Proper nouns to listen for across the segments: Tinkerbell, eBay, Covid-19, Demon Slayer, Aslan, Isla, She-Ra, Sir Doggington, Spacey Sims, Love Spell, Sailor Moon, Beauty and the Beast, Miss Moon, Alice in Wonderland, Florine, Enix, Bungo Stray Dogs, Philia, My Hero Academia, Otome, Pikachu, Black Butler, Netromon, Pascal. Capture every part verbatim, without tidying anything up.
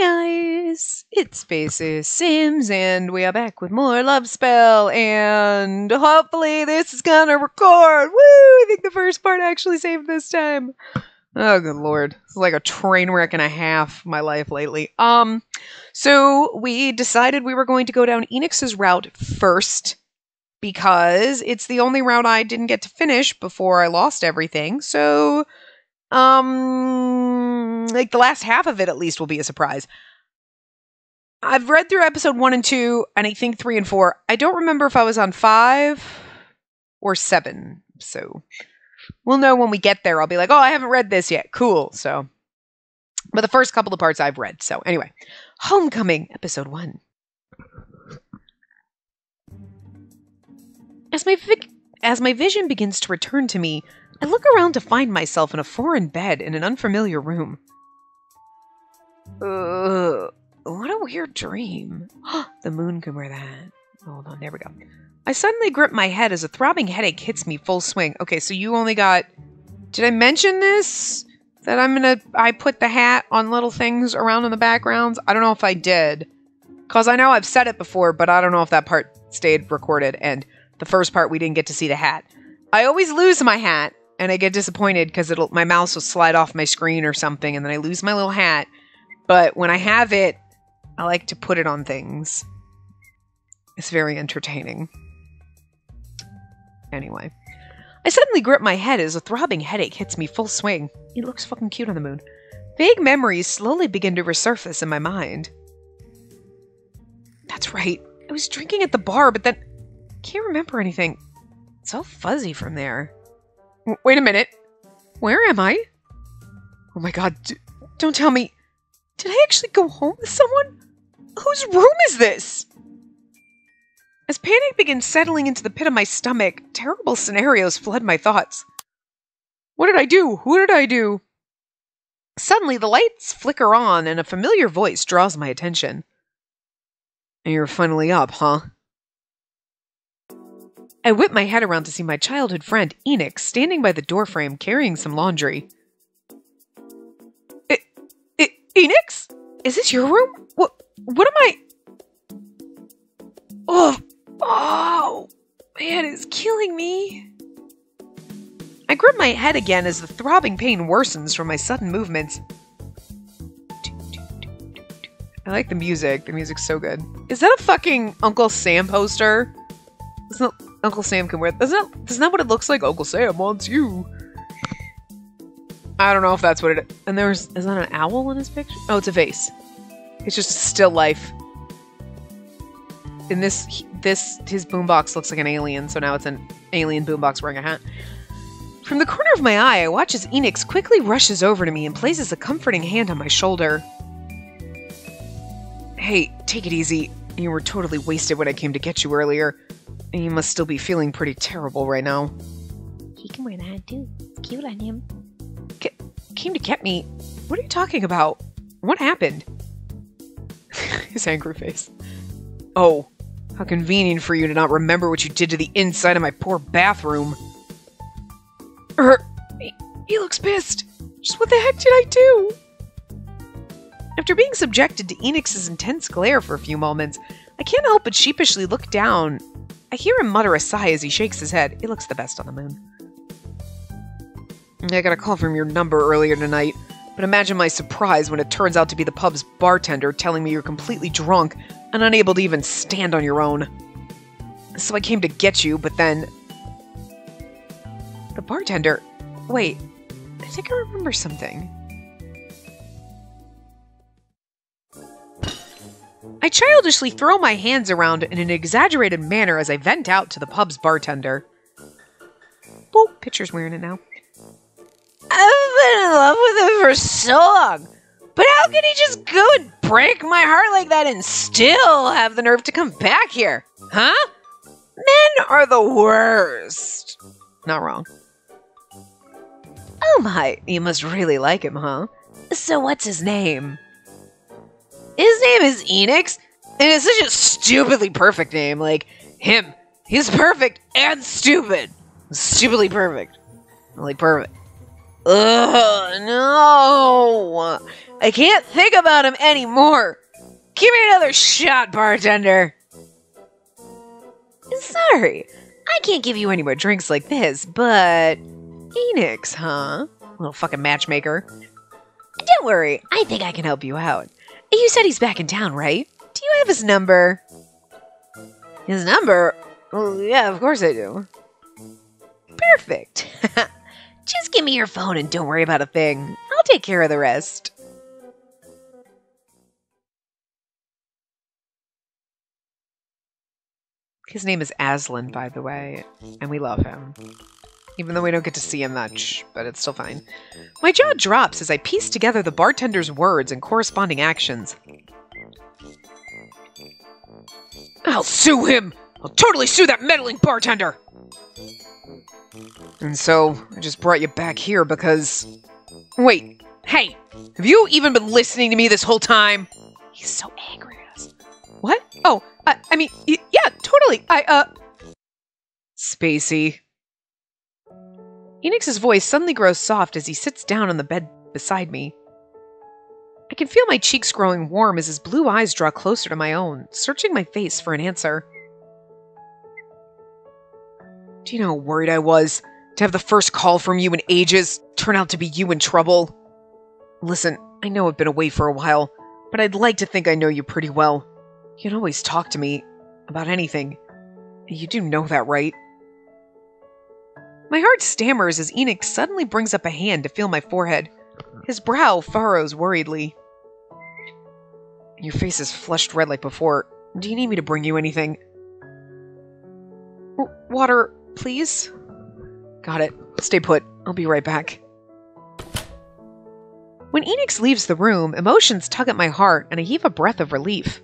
guys, it's Spacey Sims, and we are back with more Love Spell, and hopefully this is gonna record! Woo! I think the first part actually saved this time. Oh, good lord. It's like a train wreck and a half, my life lately. Um, so we decided we were going to go down Enix's route first, because it's the only route I didn't get to finish before I lost everything, so... Um, like the last half of it at least will be a surprise. I've read through episode one and two, and I think three and four. I don't remember if I was on five or seven, so we'll know when we get there. I'll be like, oh, I haven't read this yet. Cool. So, but the first couple of parts I've read. So anyway, Homecoming, episode one. As my vi- as my vision begins to return to me, I look around to find myself in a foreign bed in an unfamiliar room. Ugh, what a weird dream. The moon can wear that. Hold on, there we go. I suddenly grip my head as a throbbing headache hits me full swing. Okay, so you only got... Did I mention this? That I'm gonna... I put the hat on little things around in the backgrounds? I don't know if I did. Because I know I've said it before, but I don't know if that part stayed recorded. And the first part, we didn't get to see the hat. I always lose my hat. And I get disappointed because it'll my mouse will slide off my screen or something, and then I lose my little hat. But when I have it, I like to put it on things. It's very entertaining. Anyway. I suddenly grip my head as a throbbing headache hits me full swing. It looks fucking cute on the moon. Vague memories slowly begin to resurface in my mind. That's right. I was drinking at the bar, but then... Can't remember anything. It's all fuzzy from there. Wait a minute. Where am I? Oh my god, D don't tell me. Did I actually go home with someone? Whose room is this? As panic begins settling into the pit of my stomach, terrible scenarios flood my thoughts. What did I do? Who did I do? Suddenly, the lights flicker on and a familiar voice draws my attention. You're finally up, huh? I whip my head around to see my childhood friend, Enix, standing by the doorframe carrying some laundry. I, I, Enix? Is this your room? What, what am I... Oh, oh, my head is killing me. I grip my head again as the throbbing pain worsens from my sudden movements. I like the music. The music's so good. Is that a fucking Uncle Sam poster? It's not... Uncle Sam can wear... That's not, that's not what it looks like. Uncle Sam wants you. I don't know if that's what it is. And there's... Is that an owl in his picture? Oh, it's a vase. It's just still life. And this... He, this... His boombox looks like an alien, so now it's an alien boombox wearing a hat. From the corner of my eye, I watch as Enix quickly rushes over to me and places a comforting hand on my shoulder. Hey, take it easy. You were totally wasted when I came to get you earlier. And you must still be feeling pretty terrible right now. He can wear that too. It's cute on him. C came to get me? What are you talking about? What happened? His angry face. Oh, how convenient for you to not remember what you did to the inside of my poor bathroom. Er, he, he looks pissed. Just what the heck did I do? After being subjected to Enix's intense glare for a few moments, I can't help but sheepishly look down. I hear him mutter a sigh as he shakes his head. It looks the best on the moon. I got a call from your number earlier tonight, but imagine my surprise when it turns out to be the pub's bartender telling me you're completely drunk and unable to even stand on your own. So I came to get you, but then... The bartender... Wait, I think I remember something. I childishly throw my hands around in an exaggerated manner as I vent out to the pub's bartender. Oh, picture's wearing it now. I've been in love with him for so long, but how could he just go and break my heart like that and still have the nerve to come back here? Huh? Men are the worst. Not wrong. Oh my, you must really like him, huh? So what's his name? His name is Enix, and it's such a stupidly perfect name. Like, him. He's perfect and stupid. Stupidly perfect. Like, perfect. Ugh, no! I can't think about him anymore. Give me another shot, bartender. Sorry, I can't give you any more drinks like this, but... Enix, huh? Little fucking matchmaker. Don't worry, I think I can help you out. You said he's back in town, right? Do you have his number? His number? Well, yeah, of course I do. Perfect. Just give me your phone and don't worry about a thing. I'll take care of the rest. His name is Aslan, by the way, and we love him. Even though we don't get to see him much, but it's still fine. My jaw drops as I piece together the bartender's words and corresponding actions. I'll sue him! I'll totally sue that meddling bartender! And so, I just brought you back here because... Wait, hey! Have you even been listening to me this whole time? He's so angry at us. What? Oh, I, I mean, y yeah, totally, I, uh... Spacey. Enix's voice suddenly grows soft as he sits down on the bed beside me. I can feel my cheeks growing warm as his blue eyes draw closer to my own, searching my face for an answer. Do you know how worried I was to have the first call from you in ages turn out to be you in trouble? Listen, I know I've been away for a while, but I'd like to think I know you pretty well. You can always talk to me about anything. You do know that, right? My heart stammers as Enix suddenly brings up a hand to feel my forehead. His brow furrows worriedly. Your face is flushed red like before. Do you need me to bring you anything? W- water, please? Got it. Stay put. I'll be right back. When Enix leaves the room, emotions tug at my heart and I heave a breath of relief.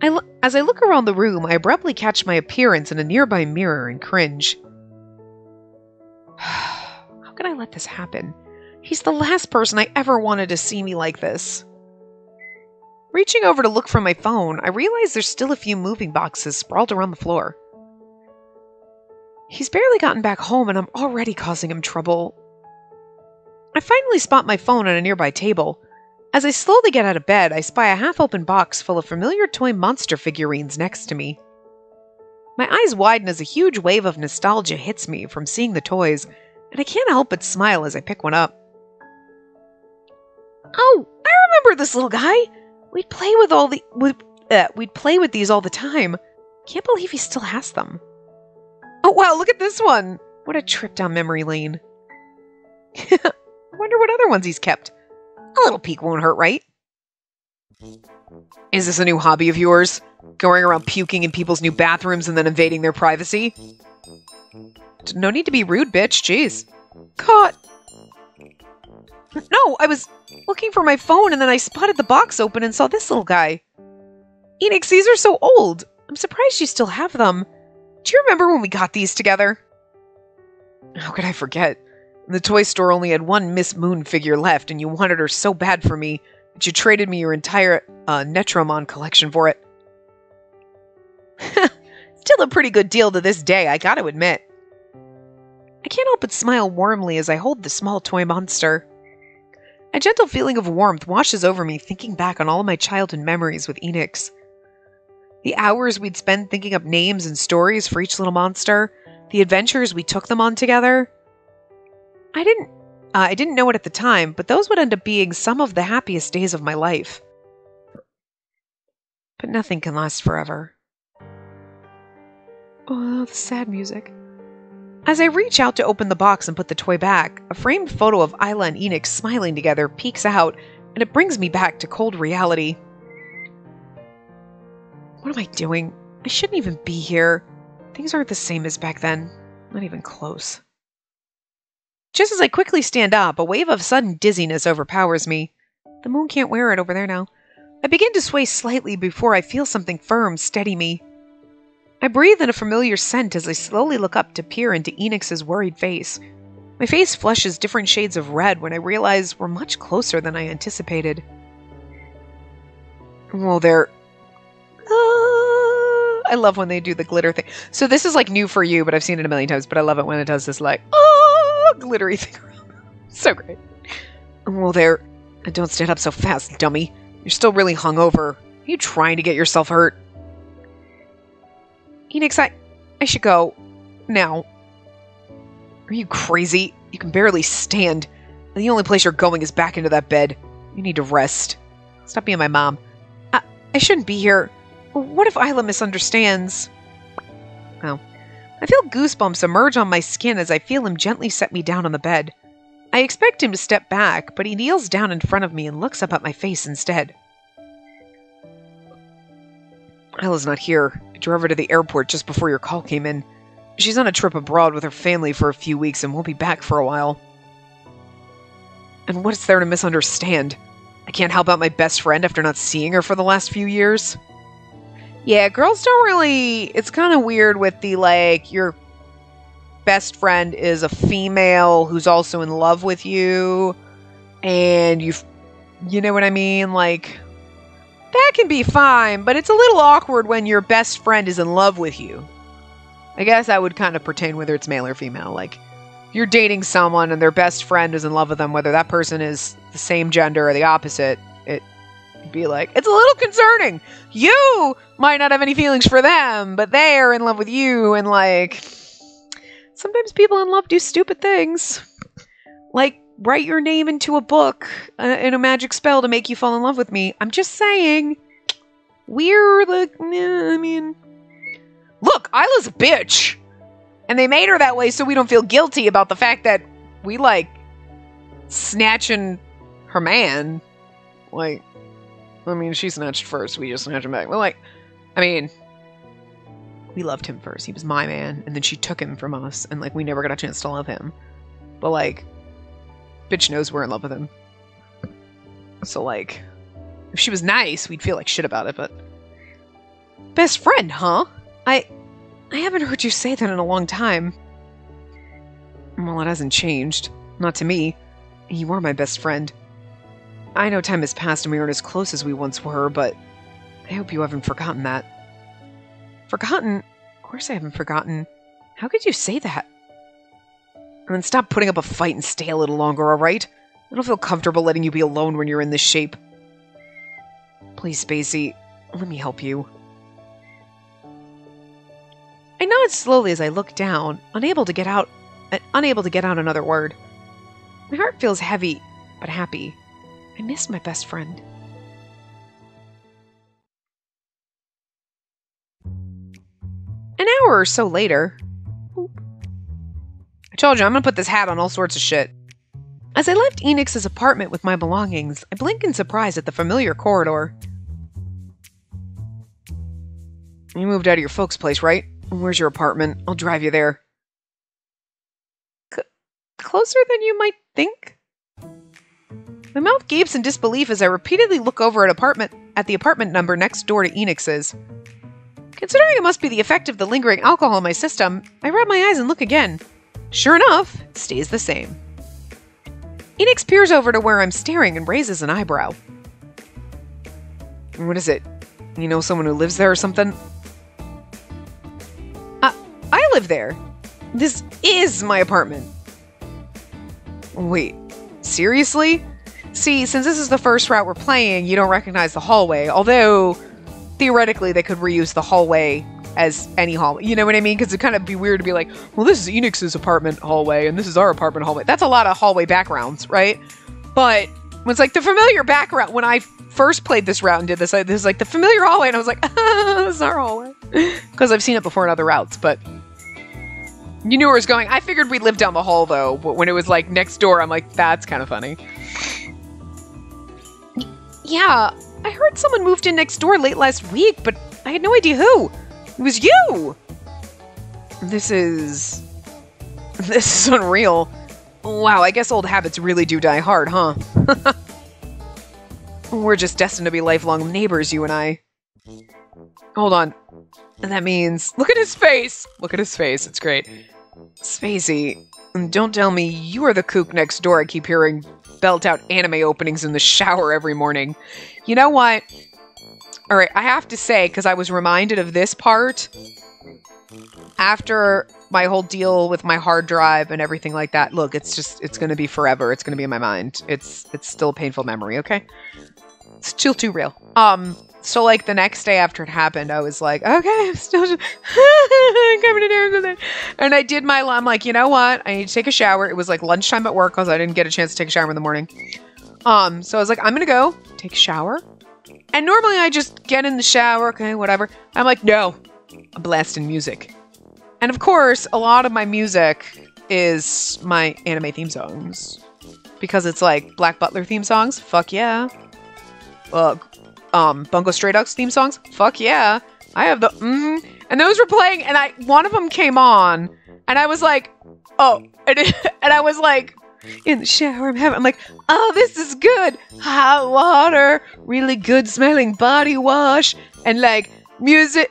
I l- as I look around the room, I abruptly catch my appearance in a nearby mirror and cringe. How could I let this happen? He's the last person I ever wanted to see me like this. Reaching over to look for my phone, I realize there's still a few moving boxes sprawled around the floor. He's barely gotten back home and I'm already causing him trouble. I finally spot my phone on a nearby table. As I slowly get out of bed, I spy a half-open box full of familiar toy monster figurines next to me. My eyes widen as a huge wave of nostalgia hits me from seeing the toys, and I can't help but smile as I pick one up. Oh, I remember this little guy. We'd play with all the with, uh, we'd play with these all the time. Can't believe he still has them. Oh wow, look at this one! What a trip down memory lane. I wonder what other ones he's kept. A little peek won't hurt, right? Is this a new hobby of yours? Going around puking in people's new bathrooms and then invading their privacy? No need to be rude, bitch. Jeez. Caught. No, I was looking for my phone and then I spotted the box open and saw this little guy. Enix, these are so old. I'm surprised you still have them. Do you remember when we got these together? How could I forget? The toy store only had one Miss Moon figure left and you wanted her so bad for me that you traded me your entire uh, Netromon collection for it. Still a pretty good deal to this day, I gotta admit. I can't help but smile warmly as I hold the small toy monster. A gentle feeling of warmth washes over me thinking back on all of my childhood memories with Enix. The hours we'd spend thinking up names and stories for each little monster, the adventures we took them on together. I didn't uh, I didn't know it at the time, but those would end up being some of the happiest days of my life. But nothing can last forever. Oh, the sad music. As I reach out to open the box and put the toy back, a framed photo of Isla and Enix smiling together peeks out, and it brings me back to cold reality. What am I doing? I shouldn't even be here. Things aren't the same as back then. Not even close. Just as I quickly stand up, a wave of sudden dizziness overpowers me. The moon can't wear it over there now. I begin to sway slightly before I feel something firm steady me. I breathe in a familiar scent as I slowly look up to peer into Enix's worried face. My face flushes different shades of red when I realize we're much closer than I anticipated. Well, they're... Ah, I love when they do the glitter thing. So this is like new for you, but I've seen it a million times, but I love it when it does this like, ah, glittery thing. So great. Well, they're Don't stand up so fast, dummy. You're still really hungover. Are you trying to get yourself hurt? Enix, I... I should go. Now. Are you crazy? You can barely stand. And the only place you're going is back into that bed. You need to rest. Stop being my mom. I... I shouldn't be here. What if Isla misunderstands? Oh. I feel goosebumps emerge on my skin as I feel him gently set me down on the bed. I expect him to step back, but he kneels down in front of me and looks up at my face instead. Isla's not here. I drove her to the airport just before your call came in. She's on a trip abroad with her family for a few weeks and won't be back for a while. And what is there to misunderstand? I can't help out my best friend after not seeing her for the last few years. Yeah, girls don't really... It's kind of weird with the, like, your best friend is a female who's also in love with you, and you've... You know what I mean? Like, that can be fine, but it's a little awkward when your best friend is in love with you. I guess that would kind of pertain whether it's male or female. Like, you're dating someone and their best friend is in love with them, whether that person is the same gender or the opposite, it... be like, it's a little concerning. You might not have any feelings for them, but they are in love with you, and like, sometimes people in love do stupid things, like write your name into a book uh, in a magic spell to make you fall in love with me. I'm just saying, we're like, nah, I mean, look, Isla's a bitch, and they made her that way so we don't feel guilty about the fact that we like snatching her man, like. I mean, she snatched first. We just snatched him back. Well, like, I mean, we loved him first. He was my man. And then she took him from us. And, like, we never got a chance to love him. But, like, bitch knows we're in love with him. So, like, if she was nice, we'd feel like shit about it. But best friend, huh? I, I haven't heard you say that in a long time. Well, it hasn't changed. Not to me. You are my best friend. I know time has passed and we aren't as close as we once were, but I hope you haven't forgotten that. Forgotten? Of course I haven't forgotten. How could you say that? And then stop putting up a fight and stay a little longer, alright? I don't feel comfortable letting you be alone when you're in this shape. Please, Spacey, let me help you. I nod slowly as I look down, unable to get out, uh, unable to get out another word. My heart feels heavy, but happy. I miss my best friend. An hour or so later... Boop. I told you, I'm gonna put this hat on all sorts of shit. As I left Enix's apartment with my belongings, I blink in surprise at the familiar corridor. You moved out of your folks' place, right? Where's your apartment? I'll drive you there. C- closer than you might think? My mouth gapes in disbelief as I repeatedly look over at apartment at the apartment number next door to Enix's. Considering it must be the effect of the lingering alcohol in my system, I rub my eyes and look again. Sure enough, it stays the same. Enix peers over to where I'm staring and raises an eyebrow. What is it? You know someone who lives there or something? Uh, I live there. This is my apartment. Wait, seriously? See, since this is the first route we're playing, you don't recognize the hallway, although theoretically they could reuse the hallway as any hallway. You know what I mean? Because it'd kind of be weird to be like, well, this is Enix's apartment hallway and this is our apartment hallway. That's a lot of hallway backgrounds, right? But it's like the familiar background. When I first played this route and did this, I, this is like the familiar hallway, and I was like, ah, this is our hallway. Because I've seen it before in other routes, but... You knew where it was going. I figured we'd live down the hall, though. But when it was like next door, I'm like, that's kind of funny. Yeah, I heard someone moved in next door late last week, but I had no idea who. It was you! This is... This is unreal. Wow, I guess old habits really do die hard, huh? We're just destined to be lifelong neighbors, you and I. Hold on. That means... Look at his face! Look at his face, it's great. Spacey, don't tell me you are the kook next door I keep hearing... belt out anime openings in the shower every morning. You know what? Alright, I have to say, because I was reminded of this part after my whole deal with my hard drive and everything like that, look, it's just, it's going to be forever. It's going to be in my mind. It's, it's still a painful memory. Okay. It's still too real. Um, so like the next day after it happened, I was like, okay, I'm still just covered in tears with it. And I did my, I'm like, you know what? I need to take a shower. It was like lunchtime at work because I didn't get a chance to take a shower in the morning. Um, so I was like, I'm going to go take a shower. And normally I just get in the shower. Okay, whatever. I'm like, no, I'm blasting music. And of course, a lot of my music is my anime theme songs because it's like Black Butler theme songs. Fuck yeah. Uh, um, Bungo Stray Dogs theme songs. Fuck yeah. I have the, mm, and those were playing and I, one of them came on and I was like, oh, and, it, and I was like, in the shower, I'm having, I'm like, oh, this is good. Hot water, really good smelling body wash and like music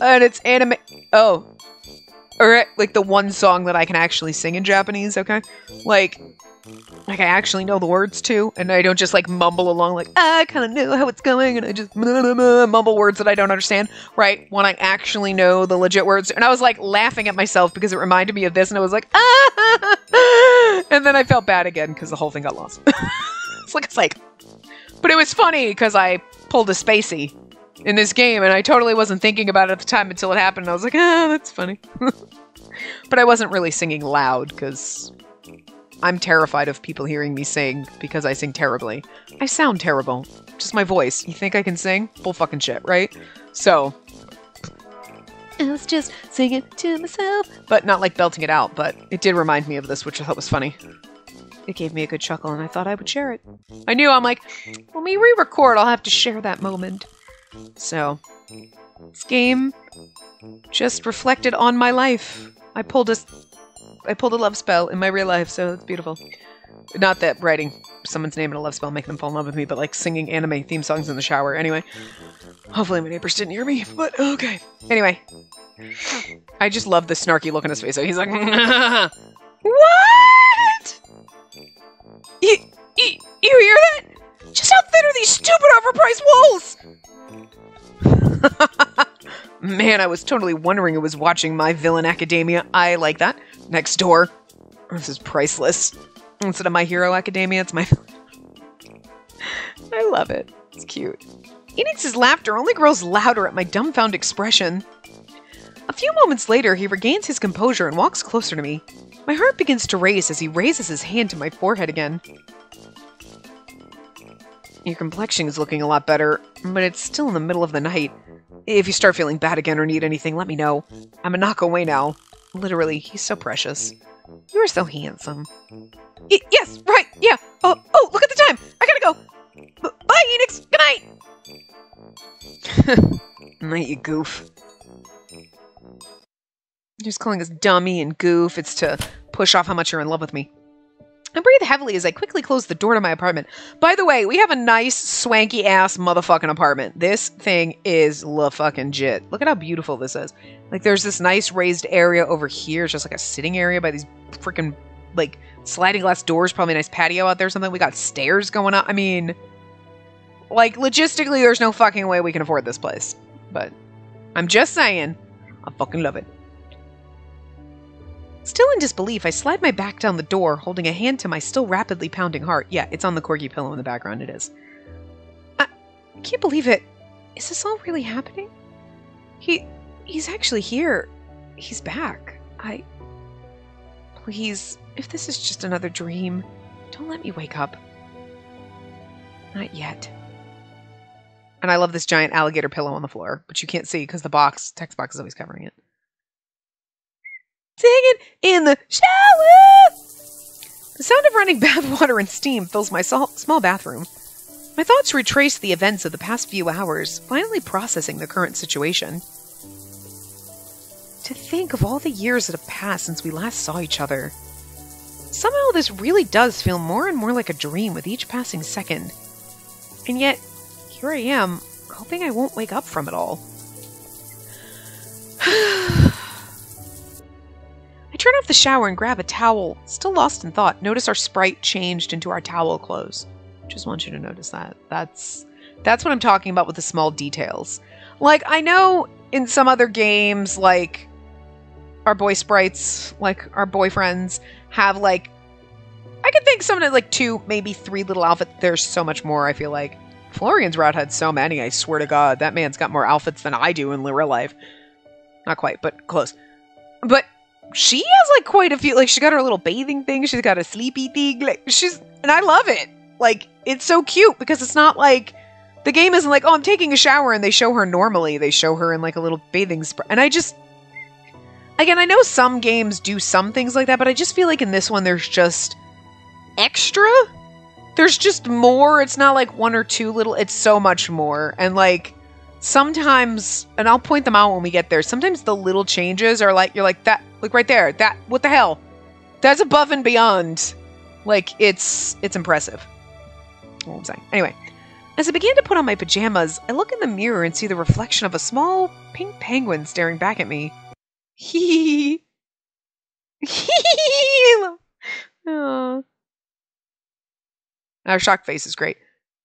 and it's anime. Oh, or like the one song that I can actually sing in Japanese, okay? Like, like I actually know the words to, and I don't just like mumble along like, I kind of know how it's going, and I just blah, blah, blah, mumble words that I don't understand, right? When I actually know the legit words. And I was like laughing at myself because it reminded me of this, and I was like, ah! And then I felt bad again because the whole thing got lost. It's like, it's like, but it was funny because I pulled a Spacey in this game, and I totally wasn't thinking about it at the time until it happened. And I was like, ah, that's funny. But I wasn't really singing loud because I'm terrified of people hearing me sing because I sing terribly. I sound terrible. Just my voice. You think I can sing? Bull fucking shit, right? So I was just singing to myself, but not like belting it out. But it did remind me of this, which I thought was funny. It gave me a good chuckle, and I thought I would share it. I knew, I'm like, when we re-record, I'll have to share that moment. So, this game just reflected on my life. I pulled a, I pulled a love spell in my real life, so it's beautiful. Not that writing someone's name in a love spell make them fall in love with me, but like singing anime theme songs in the shower. Anyway, hopefully my neighbors didn't hear me, but okay. Anyway, I just love the snarky look on his face. So he's like, what? You, you, you hear that? Just how thin are these stupid overpriced walls? Man, I was totally wondering who was watching My Villain Academia. I like that. Next door. This is priceless. Instead of My Hero Academia, it's My... I love it. It's cute. Enix's laughter only grows louder at my dumbfounded expression. A few moments later, he regains his composure and walks closer to me. My heart begins to race as he raises his hand to my forehead again. Your complexion is looking a lot better, but it's still in the middle of the night. If you start feeling bad again or need anything, let me know. I'm a knock away now. Literally, he's so precious. You are so handsome. Y yes, right, yeah. Oh, oh, look at the time. I gotta go. B bye, Enix. Good night. Night, you goof. Just calling us dummy and goof. It's to push off how much you're in love with me. I breathe heavily as I quickly close the door to my apartment. By the way, we have a nice, swanky-ass motherfucking apartment. This thing is la fucking jit. Look at how beautiful this is. Like, there's this nice raised area over here. It's just like a sitting area by these freaking, like, sliding glass doors. Probably a nice patio out there or something. We got stairs going up. I mean, like, logistically, there's no fucking way we can afford this place. But I'm just saying, I fucking love it. Still in disbelief, I slide my back down the door, holding a hand to my still rapidly pounding heart. Yeah, it's on the corgi pillow in the background, it is. I, I can't believe it. Is this all really happening? He, he's actually here. He's back. I, please, if this is just another dream, don't let me wake up. Not yet. And I love this giant alligator pillow on the floor, but you can't see because the box, text box is always covering it. Singing in the shower! The sound of running bath water and steam fills my small bathroom. My thoughts retrace the events of the past few hours, finally processing the current situation. To think of all the years that have passed since we last saw each other. Somehow this really does feel more and more like a dream with each passing second. And yet, here I am, hoping I won't wake up from it all. Turn off the shower and grab a towel. Still lost in thought. Notice our sprite changed into our towel clothes. Just want you to notice that. That's that's what I'm talking about with the small details. Like, I know in some other games, like, our boy sprites, like our boyfriends, have like, I could think someone had like two, maybe three little outfits. There's so much more, I feel like. Florian's rat had so many, I swear to God. That man's got more outfits than I do in real life. Not quite, but close. But she has like quite a few, like she's got her little bathing thing, she's got a sleepy thing, like she's, and I love it. Like, it's so cute because it's not like, the game isn't like, oh, I'm taking a shower and they show her normally. They show her in like a little bathing spray. And I just, again, I know some games do some things like that, but I just feel like in this one there's just extra. There's just more. It's not like one or two little, it's so much more. And like sometimes, and I'll point them out when we get there, sometimes the little changes are like, you're like that, look right there, that, what the hell? That's above and beyond. Like it's, it's impressive. What I'm saying. Anyway. As I began to put on my pajamas, I look in the mirror and see the reflection of a small pink penguin staring back at me. Hee hee. Our shock face is great.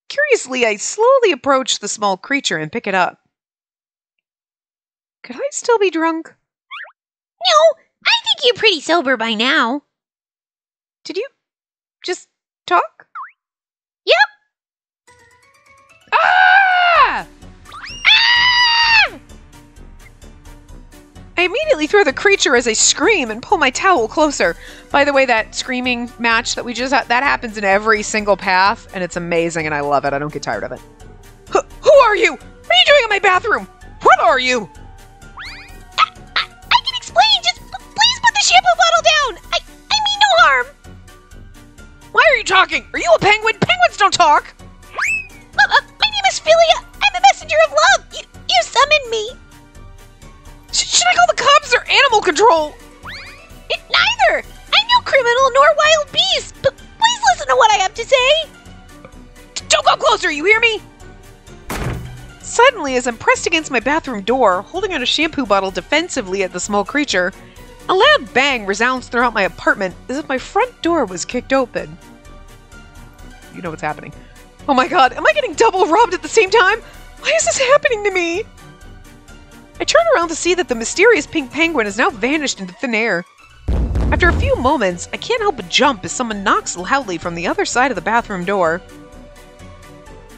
Curiously, I slowly approach the small creature and pick it up. Could I still be drunk? No, I think you're pretty sober by now. Did you just talk? Yep. Ah! Ah! I immediately throw the creature as I scream and pull my towel closer. By the way, that screaming match that we just had, that happens in every single path, and it's amazing, and I love it. I don't get tired of it. H- who are you? What are you doing in my bathroom? What are you? I, I, I can explain. Just please put the shampoo bottle down. I, I mean no harm. Why are you talking? Are you a penguin? Penguins don't talk. Philia, I'm a messenger of love. You, you summoned me. Sh should I call the cops or animal control? It, neither. I'm no criminal nor wild beast, but please listen to what I have to say. Don't go closer, you hear me? Suddenly, as I'm pressed against my bathroom door, holding out a shampoo bottle defensively at the small creature, a loud bang resounds throughout my apartment as if my front door was kicked open. You know what's happening. Oh my God, am I getting double robbed at the same time? Why is this happening to me? I turn around to see that the mysterious pink penguin has now vanished into thin air. After a few moments, I can't help but jump as someone knocks loudly from the other side of the bathroom door.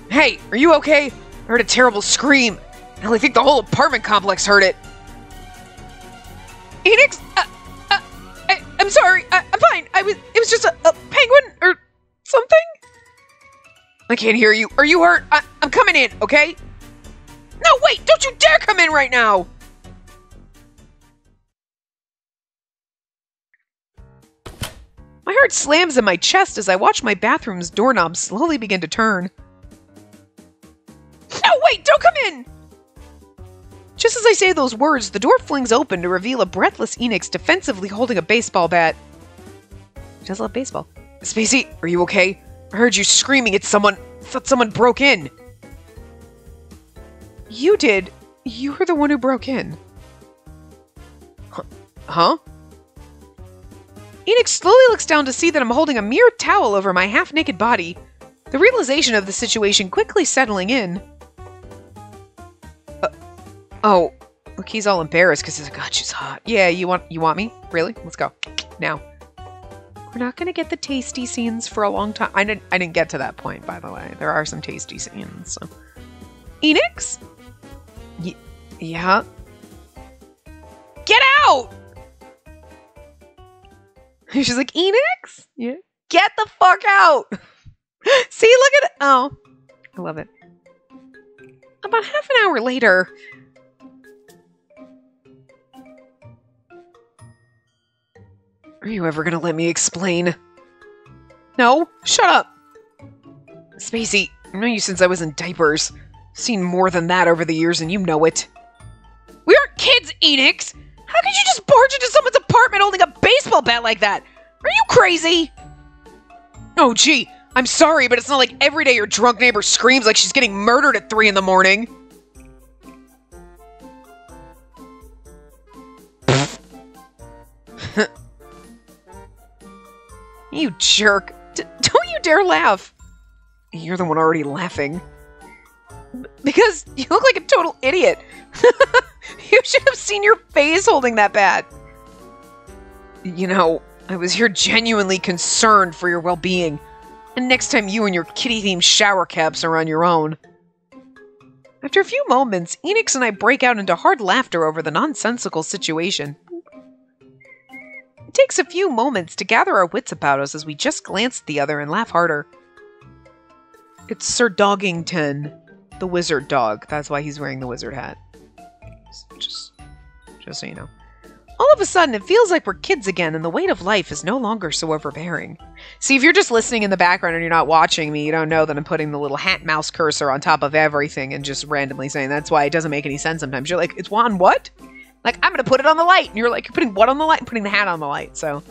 Hey, are you okay? I heard a terrible scream. I really think the whole apartment complex heard it. Enix? Uh, uh, I, I'm sorry, I, I'm fine. I was, it was just a, a penguin or something? I can't hear you. Are you hurt? I I'm coming in, okay? No, wait! Don't you dare come in right now! My heart slams in my chest as I watch my bathroom's doorknob slowly begin to turn. No, wait! Don't come in! Just as I say those words, the door flings open to reveal a breathless Enix defensively holding a baseball bat. She does love baseball. Spacey, are you okay? I heard you screaming at someone. I thought someone broke in. You did? You were the one who broke in. Huh? Huh? Enix slowly looks down to see that I'm holding a mere towel over my half-naked body, the realization of the situation quickly settling in. Uh, oh, look, he's all embarrassed because he's like, God, she's hot. Yeah, you want, you want me? Really? Let's go. Now. We're not going to get the tasty scenes for a long time. I didn't I didn't get to that point, by the way. There are some tasty scenes. So. Enix? Y yeah? Get out! She's like, Enix? Yeah. Get the fuck out! See, look at it. Oh. I love it. About half an hour later... Are you ever gonna let me explain? No? Shut up! Spacey, I've known you since I was in diapers. I've seen more than that over the years and you know it. We aren't kids, Enix! How could you just barge into someone's apartment holding a baseball bat like that? Are you crazy? Oh gee, I'm sorry, but it's not like every day your drunk neighbor screams like she's getting murdered at three in the morning. You jerk. D don't you dare laugh. You're the one already laughing. B because you look like a total idiot. You should have seen your face holding that bat. You know, I was here genuinely concerned for your well-being. And next time you and your kitty-themed shower caps are on your own. After a few moments, Enix and I break out into hard laughter over the nonsensical situation. It takes a few moments to gather our wits about us as we just glance at the other and laugh harder. It's Sir Doggington, the wizard dog. That's why he's wearing the wizard hat. Just, just so you know. All of a sudden, it feels like we're kids again, and the weight of life is no longer so overbearing. See, if you're just listening in the background and you're not watching me, you don't know that I'm putting the little hat mouse cursor on top of everything and just randomly saying that's why it doesn't make any sense sometimes. You're like, it's on what? Like, I'm going to put it on the light. And you're like, you're putting what on the light? I'm putting the hat on the light. So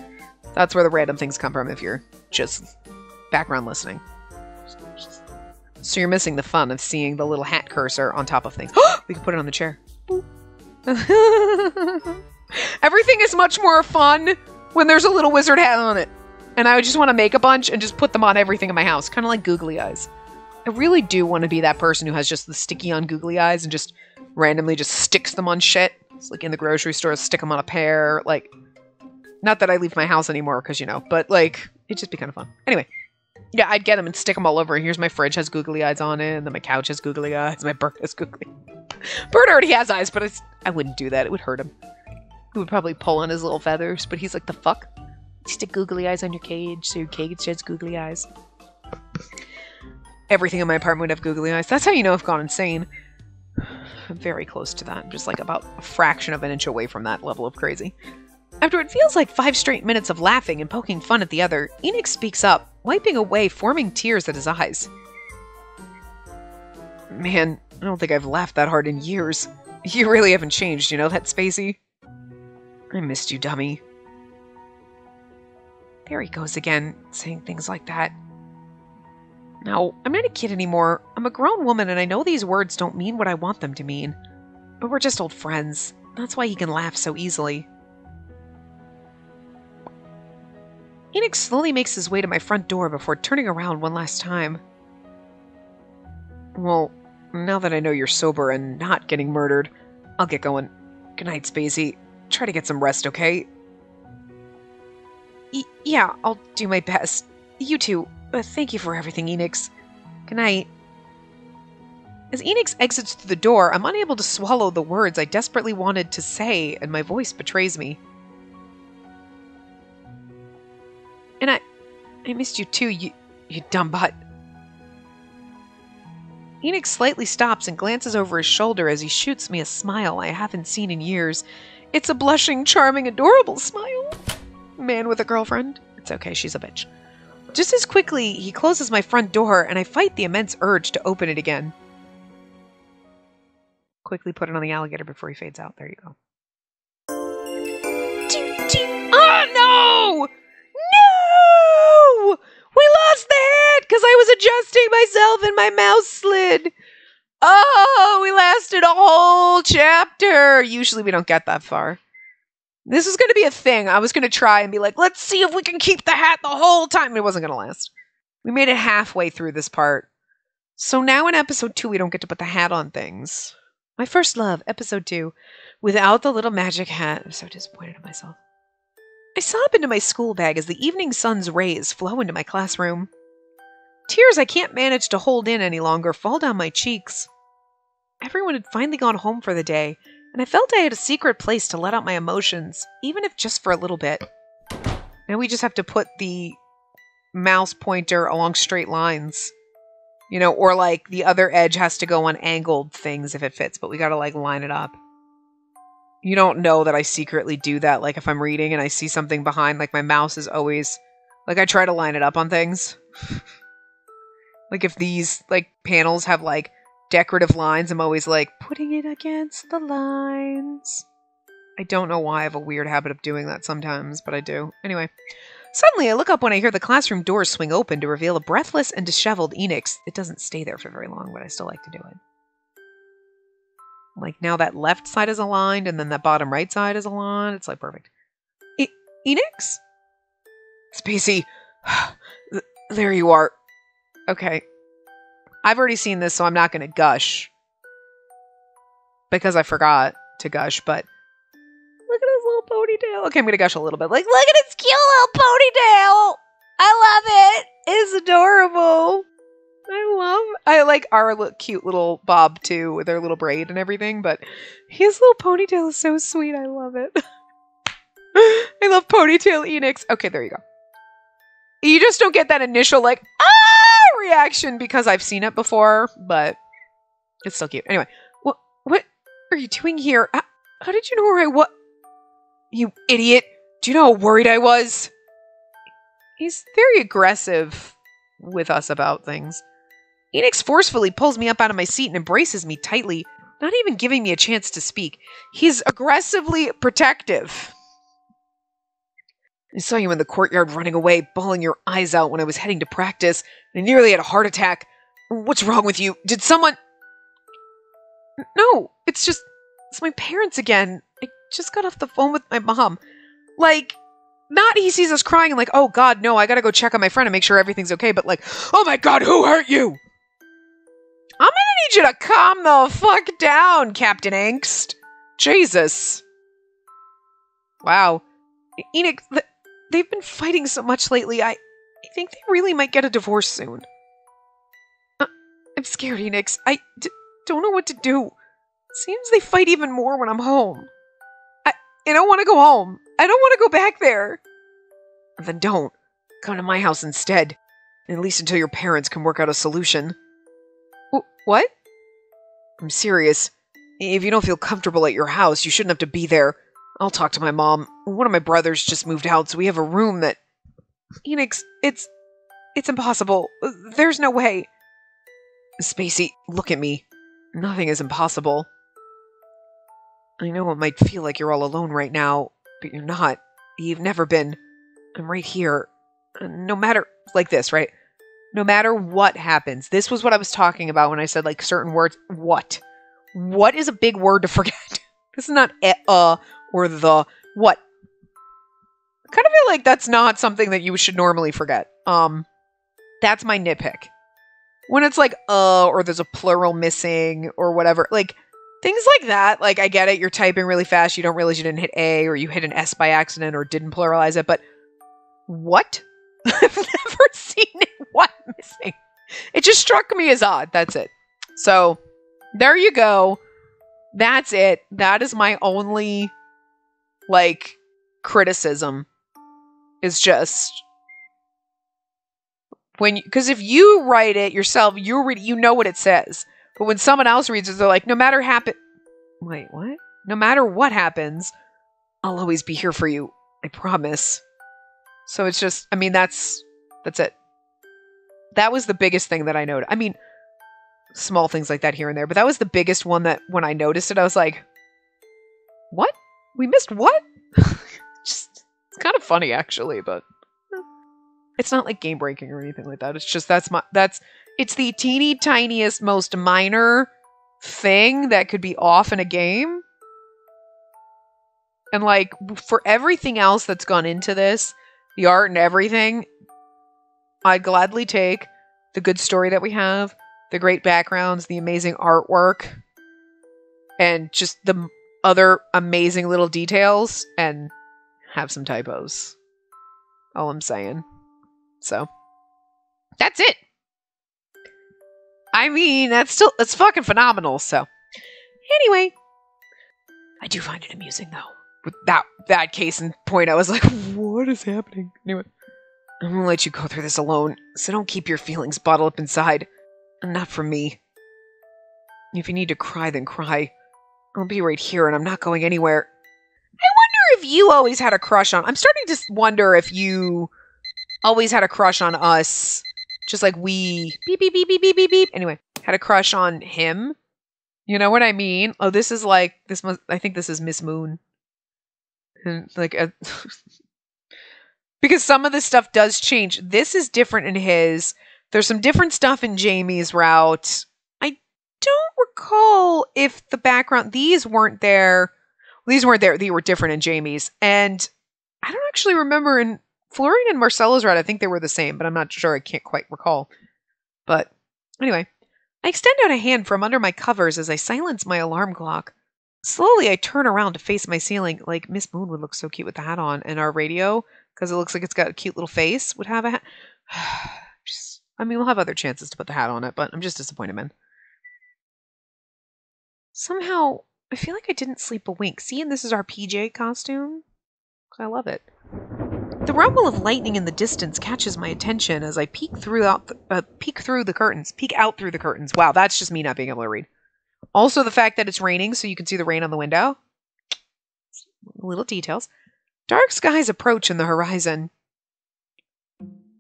that's where the random things come from if you're just background listening. So you're missing the fun of seeing the little hat cursor on top of things. We can put it on the chair. Everything is much more fun when there's a little wizard hat on it. And I just want to make a bunch and just put them on everything in my house. Kind of like googly eyes. I really do want to be that person who has just the sticky on googly eyes and just randomly just sticks them on shit. It's like in the grocery store, stick them on a pear. Like, not that I leave my house anymore because, you know, but like, it'd just be kind of fun. Anyway, yeah, I'd get them and stick them all over. Here's my fridge has googly eyes on it. And then my couch has googly eyes. My bird has googly eyes. Bird already has eyes, but it's, I wouldn't do that. It would hurt him. He would probably pull on his little feathers, but he's like, the fuck? Stick googly eyes on your cage so your cage has googly eyes. Everything in my apartment would have googly eyes. That's how you know I've gone insane. I'm very close to that. I'm just like about a fraction of an inch away from that level of crazy. After what feels like five straight minutes of laughing and poking fun at the other, Enix speaks up, wiping away forming tears at his eyes. Man, I don't think I've laughed that hard in years. You really haven't changed, you know that, Spacey? I missed you, dummy. There he goes again, saying things like that. No, I'm not a kid anymore. I'm a grown woman, and I know these words don't mean what I want them to mean. But we're just old friends. That's why he can laugh so easily. Enix slowly makes his way to my front door before turning around one last time. Well, now that I know you're sober and not getting murdered, I'll get going. Good night, Spacey. Try to get some rest, okay? Y- yeah, I'll do my best. You too. Uh, thank you for everything, Enix. Good night. As Enix exits through the door, I'm unable to swallow the words I desperately wanted to say, and my voice betrays me. And I... I missed you too, you, you dumb butt. Enix slightly stops and glances over his shoulder as he shoots me a smile I haven't seen in years. It's a blushing, charming, adorable smile. Man with a girlfriend. It's okay, she's a bitch. Just as quickly, he closes my front door, and I fight the immense urge to open it again. Quickly put it on the alligator before he fades out. There you go. Oh, no! No! We lost the hat because I was adjusting myself and my mouse slid. Oh, we lasted a whole chapter. Usually we don't get that far. This is going to be a thing. I was going to try and be like, let's see if we can keep the hat the whole time. It wasn't going to last. We made it halfway through this part. So now in episode two, we don't get to put the hat on things. My first love, episode two. Without the little magic hat. I'm so disappointed in myself. I sob into my school bag as the evening sun's rays flow into my classroom. Tears I can't manage to hold in any longer fall down my cheeks. Everyone had finally gone home for the day, and I felt I had a secret place to let out my emotions, even if just for a little bit. Now we just have to put the mouse pointer along straight lines. You know, or like the other edge has to go on angled things if it fits, but we gotta like line it up. You don't know that I secretly do that, like if I'm reading and I see something behind, like my mouse is always... Like I try to line it up on things. Like if these like panels have like decorative lines, I'm always like putting it against the lines. I don't know why I have a weird habit of doing that sometimes, but I do. Anyway, suddenly I look up when I hear the classroom door swing open to reveal a breathless and disheveled Enix. It doesn't stay there for very long, but I still like to do it. Like now that left side is aligned and then that bottom right side is aligned. It's like perfect. E- Enix? Spacey, there you are. Okay. I've already seen this, so I'm not going to gush. Because I forgot to gush, but... Look at his little ponytail. Okay, I'm gonna gush a little bit. Like, look at its cute little ponytail. I love it. It's adorable. I love. I like our little, cute little Bob too, with their little braid and everything. But his little ponytail is so sweet. I love it. I love ponytail Enix. Okay, there you go. You just don't get that initial like ah reaction because I've seen it before, but it's still cute. Anyway, what what are you doing here? How, how did you know where I was? You idiot! Do you know how worried I was? He's very aggressive with us about things. Enix forcefully pulls me up out of my seat and embraces me tightly, not even giving me a chance to speak. He's aggressively protective. I saw you in the courtyard running away, bawling your eyes out when I was heading to practice. I nearly had a heart attack. What's wrong with you? Did someone... No, it's just... It's my parents again. I just got off the phone with my mom. Like... Not he sees us crying and like, oh god, no, I gotta go check on my friend and make sure everything's okay, but like, oh my god, who hurt you? I'm gonna need you to calm the fuck down, Captain Angst. Jesus. Wow. Enix, th they've been fighting so much lately, I, I think they really might get a divorce soon. Uh, I'm scared, Enix. I d don't know what to do. Seems they fight even more when I'm home. I, I don't want to go home. I don't want to go back there. Then don't. Come to my house instead. At least until your parents can work out a solution. W what? I'm serious. If you don't feel comfortable at your house, you shouldn't have to be there. I'll talk to my mom. One of my brothers just moved out, so we have a room that... Enix, it's... It's impossible. There's no way. Spacey, look at me. Nothing is impossible. I know it might feel like you're all alone right now, but you're not. You've never been. I'm right here. No matter... Like this, right? No matter what happens. This was what I was talking about when I said, like, certain words. What? What is a big word to forget? This is not eh, uh, or the... What? I kind of feel like that's not something that you should normally forget. Um, that's my nitpick. When it's like, uh, or there's a plural missing, or whatever. Like... Things like that, like, I get it, you're typing really fast, you don't realize you didn't hit A, or you hit an S by accident, or didn't pluralize it, but... What? I've never seen it. What missing? It just struck me as odd, that's it. So, there you go. That's it. That is my only, like, criticism. Is just... when Because if you write it yourself, you read, you know what it says. But when someone else reads it, they're like, no matter happen- Wait, what? No matter what happens, I'll always be here for you. I promise. So it's just, I mean, that's, that's it. That was the biggest thing that I noticed. I mean, small things like that here and there, but that was the biggest one that when I noticed it, I was like, what? We missed what? Just, it's kind of funny actually, but it's not like game breaking or anything like that. It's just, that's my, that's, it's the teeny tiniest, most minor thing that could be off in a game. And like, for everything else that's gone into this, the art and everything, I'd gladly take the good story that we have, the great backgrounds, the amazing artwork, and just the other amazing little details, and have some typos. All I'm saying. So, that's it. I mean, that's still, that's fucking phenomenal, so. Anyway. I do find it amusing, though. With that, that case in point, I was like, what is happening? Anyway. I'm gonna let you go through this alone, so don't keep your feelings bottled up inside. Not for me. If you need to cry, then cry. I'll be right here, and I'm not going anywhere. I wonder if you always had a crush on... I'm starting to wonder if you always had a crush on us... Just like we, beep, beep, beep, beep, beep, beep, beep. Anyway, had a crush on him. You know what I mean? Oh, this is like, this must, I think this is Miss Moon. And like, a, because some of this stuff does change. This is different in his. There's some different stuff in Jamie's route. I don't recall if the background, these weren't there. These weren't there. They were different in Jamie's. And I don't actually remember in Florine and Marcella's route, I think they were the same, but I'm not sure. I can't quite recall. But anyway, I extend out a hand from under my covers as I silence my alarm clock. Slowly I turn around to face my ceiling. Like, Miss Moon would look so cute with the hat on, and our radio, because it looks like it's got a cute little face, would have a hat. Just, I mean, we'll have other chances to put the hat on it, but I'm just disappointed, man. Somehow, I feel like I didn't sleep a wink. See, and this is our P J costume. I love it. The rumble of lightning in the distance catches my attention as I peek through out the, uh, peek through the curtains. Peek out through the curtains. Wow, that's just me not being able to read. Also, the fact that it's raining, so you can see the rain on the window. Little details. Dark skies approach in the horizon.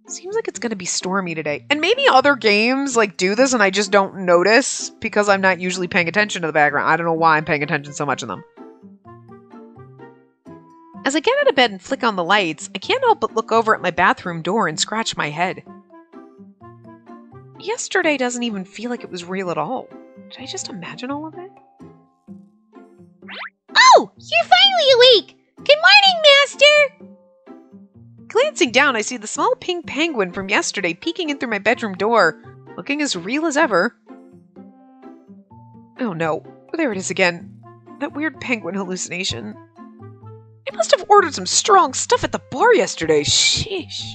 Seems like it's going to be stormy today. And maybe other games like do this and I just don't notice because I'm not usually paying attention to the background. I don't know why I'm paying attention so much in them. As I get out of bed and flick on the lights, I can't help but look over at my bathroom door and scratch my head. Yesterday doesn't even feel like it was real at all. Did I just imagine all of it? Oh! You're finally awake! Good morning, Master! Glancing down, I see the small pink penguin from yesterday peeking in through my bedroom door, looking as real as ever. Oh no, there it is again. That weird penguin hallucination. I must have ordered some strong stuff at the bar yesterday. Sheesh.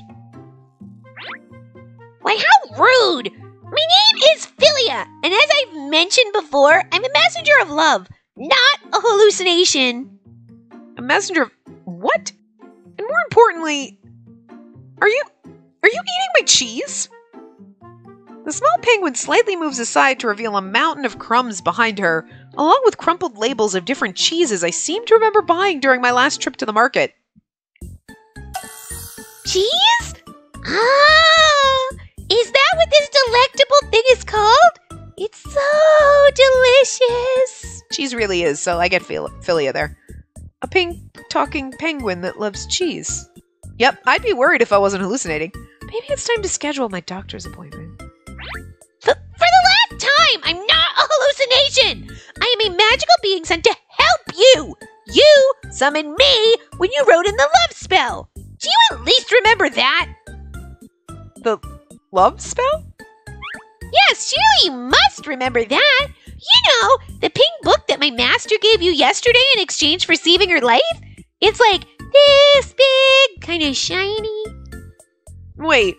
Why, how rude! My name is Philia, and as I've mentioned before, I'm a messenger of love, not a hallucination. A messenger of what? And more importantly, are you are you eating my cheese? The small penguin slightly moves aside to reveal a mountain of crumbs behind her, along with crumpled labels of different cheeses I seem to remember buying during my last trip to the market. Cheese? Ah! Is that what this delectable thing is called? It's so delicious! Cheese really is, so I get Philia there. A pink, talking penguin that loves cheese. Yep, I'd be worried if I wasn't hallucinating. Maybe it's time to schedule my doctor's appointment. For, for the last time, I'm not a hallucination! I am a magical being sent to help you! You summoned me when you wrote in the love spell! Do you at least remember that? The love spell? Yes, surely you must remember that! You know, the pink book that my master gave you yesterday in exchange for saving her life? It's like this big, kind of shiny. Wait,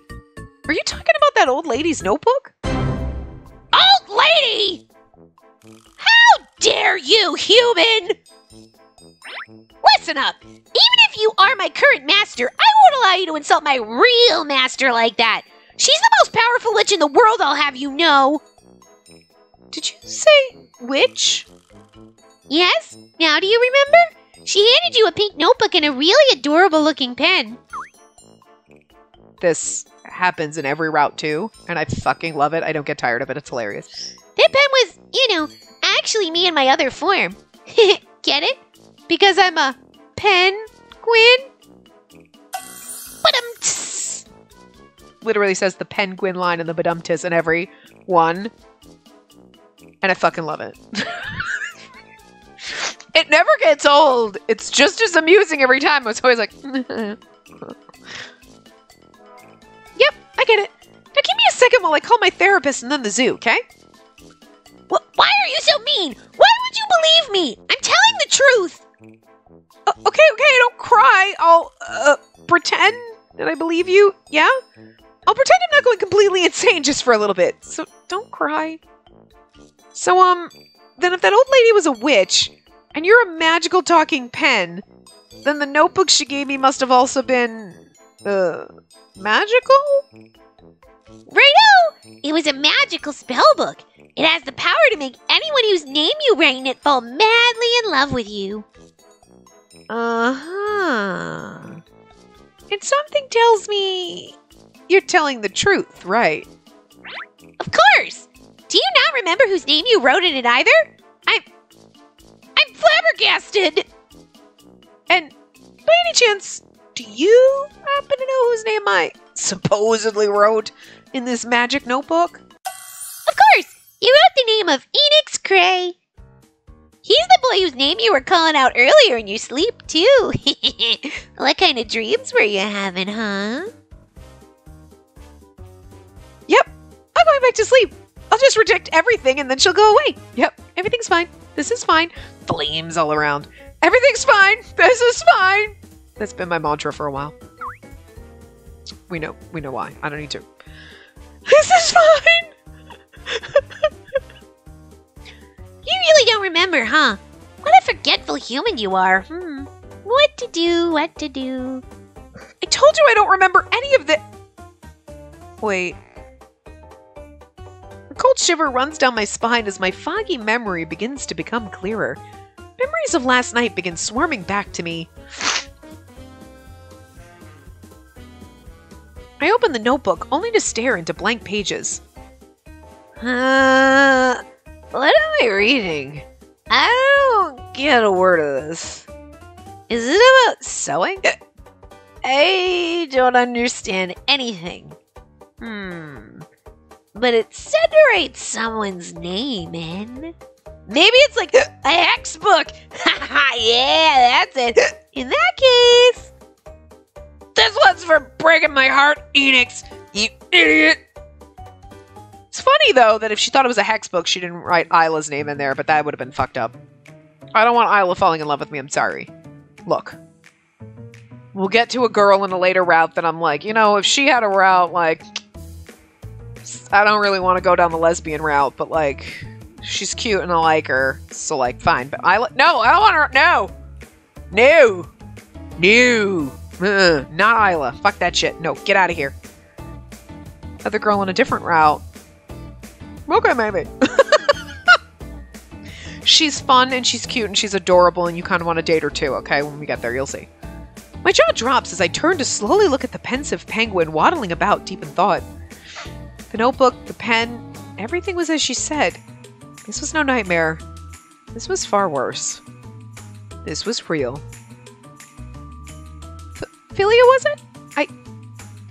are you talking about that old lady's notebook? Old lady! How dare you, human! Listen up! Even if you are my current master, I won't allow you to insult my real master like that! She's the most powerful witch in the world, I'll have you know! Did you say witch? Yes, now do you remember? She handed you a pink notebook and a really adorable looking pen. This happens in every route too, and I fucking love it. I don't get tired of it, it's hilarious. That pen was, you know, actually me in my other form. Get it? Because I'm a pen-gwin? Badum-ts! Literally says the penguin line and the badum-ts in every one. And I fucking love it. It never gets old. It's just as amusing every time. It's always like... Yep, I get it. Now give me a second while I call my therapist and then the zoo, okay? Well, why are you so mean? Why would you believe me? I'm telling the truth. Uh, okay, okay, don't cry. I'll uh, pretend that I believe you, yeah? I'll pretend I'm not going completely insane just for a little bit. So don't cry. So, um, then if that old lady was a witch, and you're a magical talking pen, then the notebook she gave me must have also been, uh, magical? Righto! It was a magical spell book. It has the power to make anyone whose name you write in it fall madly in love with you. Uh-huh. And something tells me you're telling the truth, right? Of course! Do you not remember whose name you wrote in it either? I'm... I'm flabbergasted! And by any chance, do you happen to know whose name I supposedly wrote in this magic notebook? Of course! You wrote the name of Enix Cray. He's the boy whose name you were calling out earlier in your sleep, too. What kind of dreams were you having, huh? Yep, I'm going back to sleep. I'll just reject everything and then she'll go away. Yep, everything's fine. This is fine. Flames all around. Everything's fine. This is fine. That's been my mantra for a while. We know. We know why. I don't need to. This is fine. You really don't remember, huh? What a forgetful human you are. Hmm. What to do? What to do? I told you I don't remember any of the... Wait. A cold shiver runs down my spine as my foggy memory begins to become clearer. Memories of last night begin swarming back to me. I open the notebook only to stare into blank pages. Uh, what am I reading? I don't get a word of this. Is it about sewing? I don't understand anything. Hmm. But it said to write someone's name in. Maybe it's like a hex book. Haha, yeah, that's it. In that case. This one's for breaking my heart, Enix, you idiot. It's funny, though, that if she thought it was a hex book, she didn't write Isla's name in there, but that would have been fucked up. I don't want Isla falling in love with me, I'm sorry. Look. We'll get to a girl in a later route that I'm like, you know, if she had a route, like... I don't really want to go down the lesbian route, but, like, she's cute and I like her, so, like, fine. But I... No, I don't want her... No! No! No! Uh, not Isla. Fuck that shit. No, get out of here. Other girl on a different route. Okay, maybe. She's fun and she's cute and she's adorable and you kind of want to date her too, okay? When we get there, you'll see. My jaw drops as I turn to slowly look at the pensive penguin waddling about deep in thought. The notebook, the pen, everything was as she said. This was no nightmare. This was far worse. This was real. Philia, was it? I...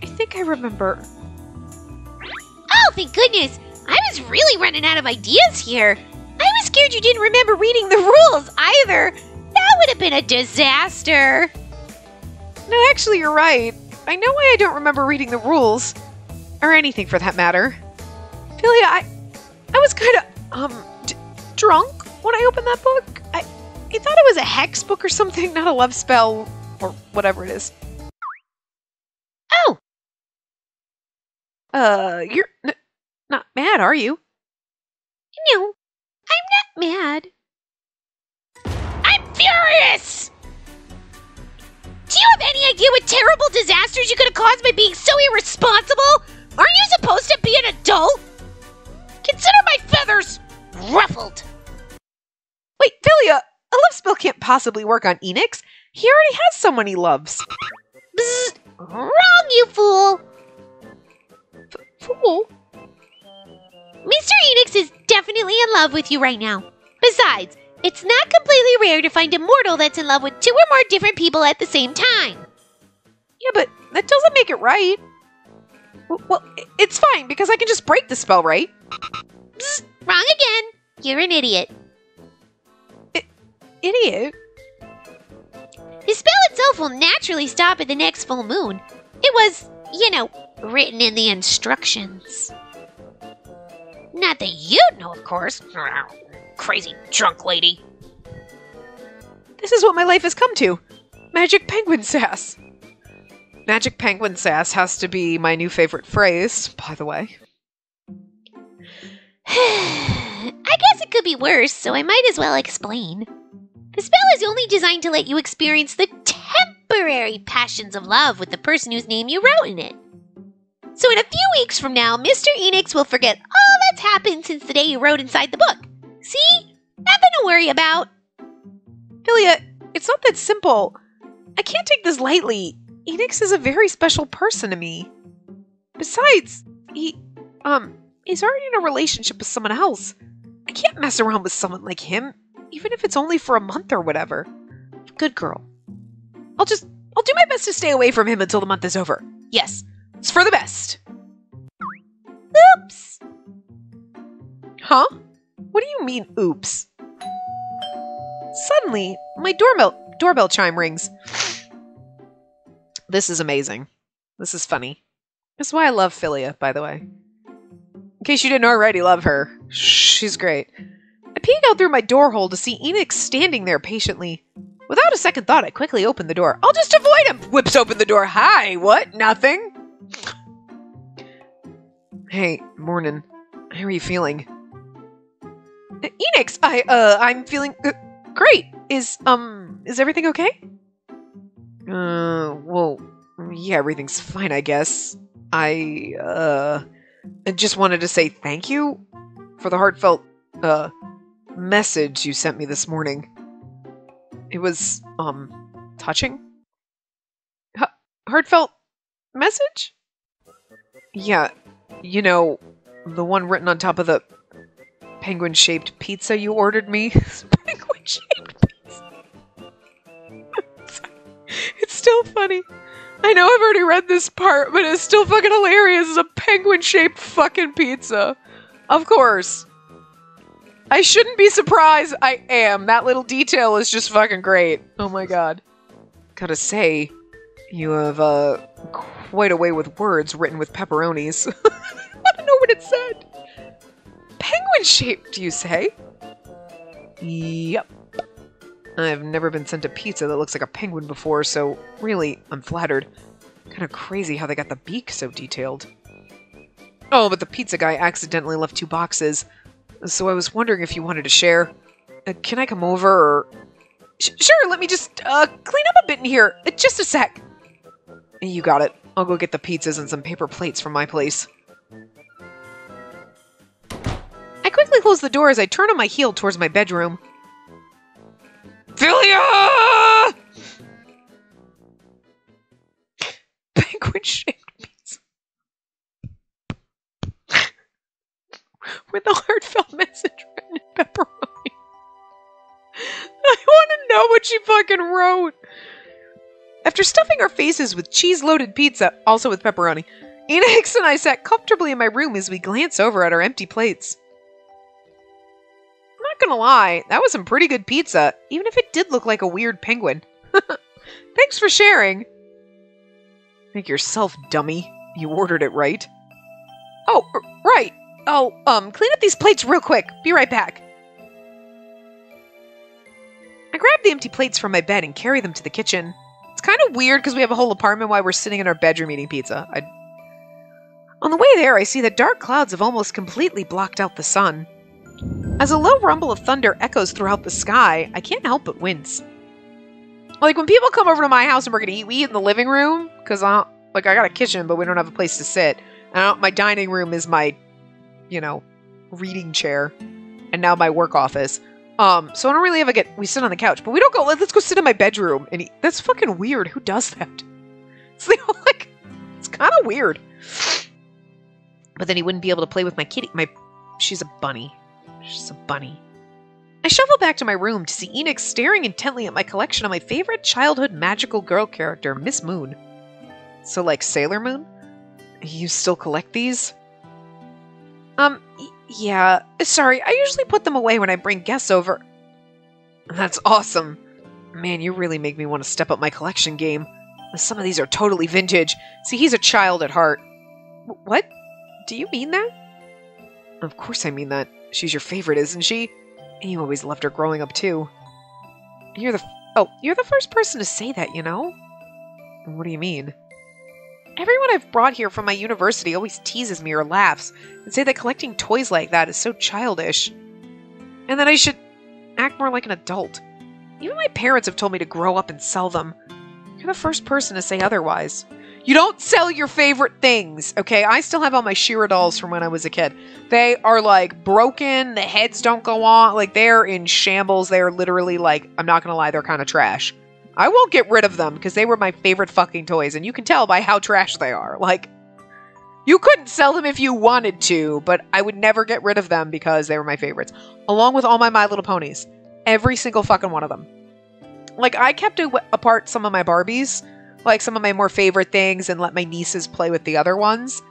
I think I remember. Oh, thank goodness! I was really running out of ideas here! I was scared you didn't remember reading the rules, either! That would have been a disaster! No, actually, you're right. I know why I don't remember reading the rules. Or anything, for that matter. Philia, I... I was kinda, um, d drunk when I opened that book. I... I thought it was a hex book or something, not a love spell, or whatever it is. Uh, you're n not mad, are you? No, I'm not mad. I'm furious! Do you have any idea what terrible disasters you could have caused by being so irresponsible? Aren't you supposed to be an adult? Consider my feathers ruffled. Wait, Philia, a love spell can't possibly work on Enix. He already has someone he loves. Bzz, wrong, you fool! Fool. Mister Enix is definitely in love with you right now. Besides, it's not completely rare to find a mortal that's in love with two or more different people at the same time. Yeah, but that doesn't make it right. Well, it's fine, because I can just break the spell, right? Psst, wrong again. You're an idiot. I- idiot? The spell itself will naturally stop at the next full moon. It was, you know... written in the instructions. Not that you'd know, of course. Crazy drunk lady. This is what my life has come to. Magic penguin sass. Magic penguin sass has to be my new favorite phrase, by the way. I guess it could be worse, so I might as well explain. The spell is only designed to let you experience the temporary passions of love with the person whose name you wrote in it. So in a few weeks from now, Mister Enix will forget all that's happened since the day you wrote inside the book. See? Nothing to worry about. Philia, it's not that simple. I can't take this lightly. Enix is a very special person to me. Besides, he, um, he's already in a relationship with someone else. I can't mess around with someone like him, even if it's only for a month or whatever. Good girl. I'll just, I'll do my best to stay away from him until the month is over. Yes. It's for the best. Oops. Huh? What do you mean, oops? Suddenly, my doorbell doorbell chime rings. This is amazing. This is funny. That's why I love Philia, by the way. In case you didn't already love her. She's great. I peek peered out through my door hole to see Enix standing there patiently. Without a second thought, I quickly opened the door. I'll just avoid him! Whips open the door. Hi, what? Nothing? Hey, morning. How are you feeling? Uh, Enix, I, uh, I'm feeling uh, great. Is, um, is everything okay? Uh, well, yeah, everything's fine, I guess. I, uh, just wanted to say thank you for the heartfelt, uh, message you sent me this morning. It was, um, touching? H- heartfelt message? Yeah, you know, the one written on top of the penguin-shaped pizza you ordered me. Penguin-shaped pizza. It's still funny. I know I've already read this part, but it's still fucking hilarious. It's a penguin-shaped fucking pizza. Of course. I shouldn't be surprised. I am. That little detail is just fucking great. Oh my god. Gotta say, you have, uh, quite a way with words written with pepperonis. I don't know what it said. Penguin-shaped, you say? Yep. I've never been sent a pizza that looks like a penguin before, so really, I'm flattered. Kind of crazy how they got the beak so detailed. Oh, but the pizza guy accidentally left two boxes, so I was wondering if you wanted to share. Uh, can I come over, or... Sh sure, let me just uh, clean up a bit in here. Uh, just a sec. You got it. I'll go get the pizzas and some paper plates from my place. I quickly close the door as I turn on my heel towards my bedroom. Philia! Penguin-shaped pizza. With a heartfelt message written in pepperoni. I want to know what she fucking wrote. After stuffing our faces with cheese-loaded pizza, also with pepperoni, Enix and I sat comfortably in my room as we glanced over at our empty plates. Gonna lie, that was some pretty good pizza, even if it did look like a weird penguin. Thanks for sharing. Make yourself, dummy. You ordered it, right? Oh, right. Oh, um, clean up these plates real quick. Be right back. I grabbed the empty plates from my bed and carry them to the kitchen. It's kind of weird because we have a whole apartment while we're sitting in our bedroom eating pizza. I'd... On the way there, I see that dark clouds have almost completely blocked out the sun. As a low rumble of thunder echoes throughout the sky, I can't help but wince. Like, when people come over to my house and we're gonna eat, we eat in the living room, because I don't, like, I got a kitchen, but we don't have a place to sit. And I don't, my dining room is my, you know, reading chair, and now my work office. Um, so I don't really ever get, we sit on the couch, but we don't go, let's go sit in my bedroom and eat. That's fucking weird. Who does that? So they all, like, it's kind of weird. But then he wouldn't be able to play with my kitty. My, she's a bunny. She's a bunny. I shuffle back to my room to see Enix staring intently at my collection of my favorite childhood magical girl character, Miss Moon. So, like Sailor Moon? You still collect these? Um, yeah. Sorry, I usually put them away when I bring guests over. That's awesome. Man, you really make me want to step up my collection game. Some of these are totally vintage. See, he's a child at heart. What? Do you mean that? Of course I mean that. She's your favorite, isn't she? You always loved her growing up, too. You're the... F oh, you're the first person to say that, you know? What do you mean? Everyone I've brought here from my university always teases me or laughs and say that collecting toys like that is so childish. And that I should act more like an adult. Even my parents have told me to grow up and sell them. You're the first person to say otherwise. You don't sell your favorite things, okay? I still have all my She-Ra dolls from when I was a kid. They are, like, broken. The heads don't go on. Like, they're in shambles. They're literally, like, I'm not gonna lie, they're kind of trash. I won't get rid of them, because they were my favorite fucking toys, and you can tell by how trash they are. Like, you couldn't sell them if you wanted to, but I would never get rid of them because they were my favorites. Along with all my My Little Ponies. Every single fucking one of them. Like, I kept a- apart some of my Barbies, like some of my more favorite things, and let my nieces play with the other ones,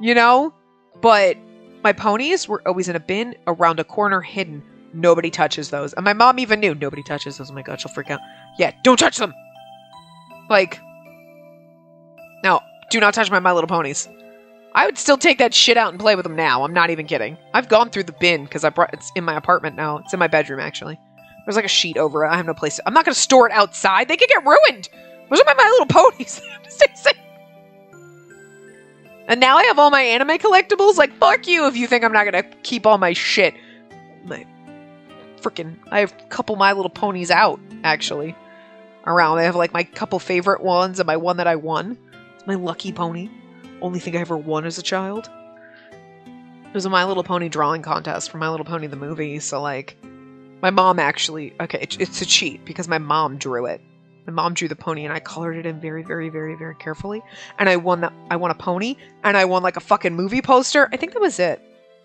you know? But my ponies were always in a bin around a corner hidden. Nobody touches those. And my mom even knew nobody touches those. Oh my god, she'll freak out. Yeah, don't touch them. Like, no, do not touch my My Little Ponies. I would still take that shit out and play with them now. I'm not even kidding. I've gone through the bin because I brought it's in my apartment now. It's in my bedroom, actually. There's like a sheet over it. I have no place. To, I'm not going to store it outside. They could get ruined. Those are my, my little ponies. Stay safe. And now I have all my anime collectibles. Like, fuck you if you think I'm not going to keep all my shit. My freaking, I have a couple My Little Ponies out, actually. Around. I have like my couple favorite ones and my one that I won. It's my lucky pony. Only thing I ever won as a child. It was a My Little Pony drawing contest for My Little Pony the movie. So like, my mom actually, okay, it, it's a cheat because my mom drew it. My mom drew the pony and I colored it in very, very, very, very carefully. And I won that. I won a pony and I won like a fucking movie poster. I think that was it.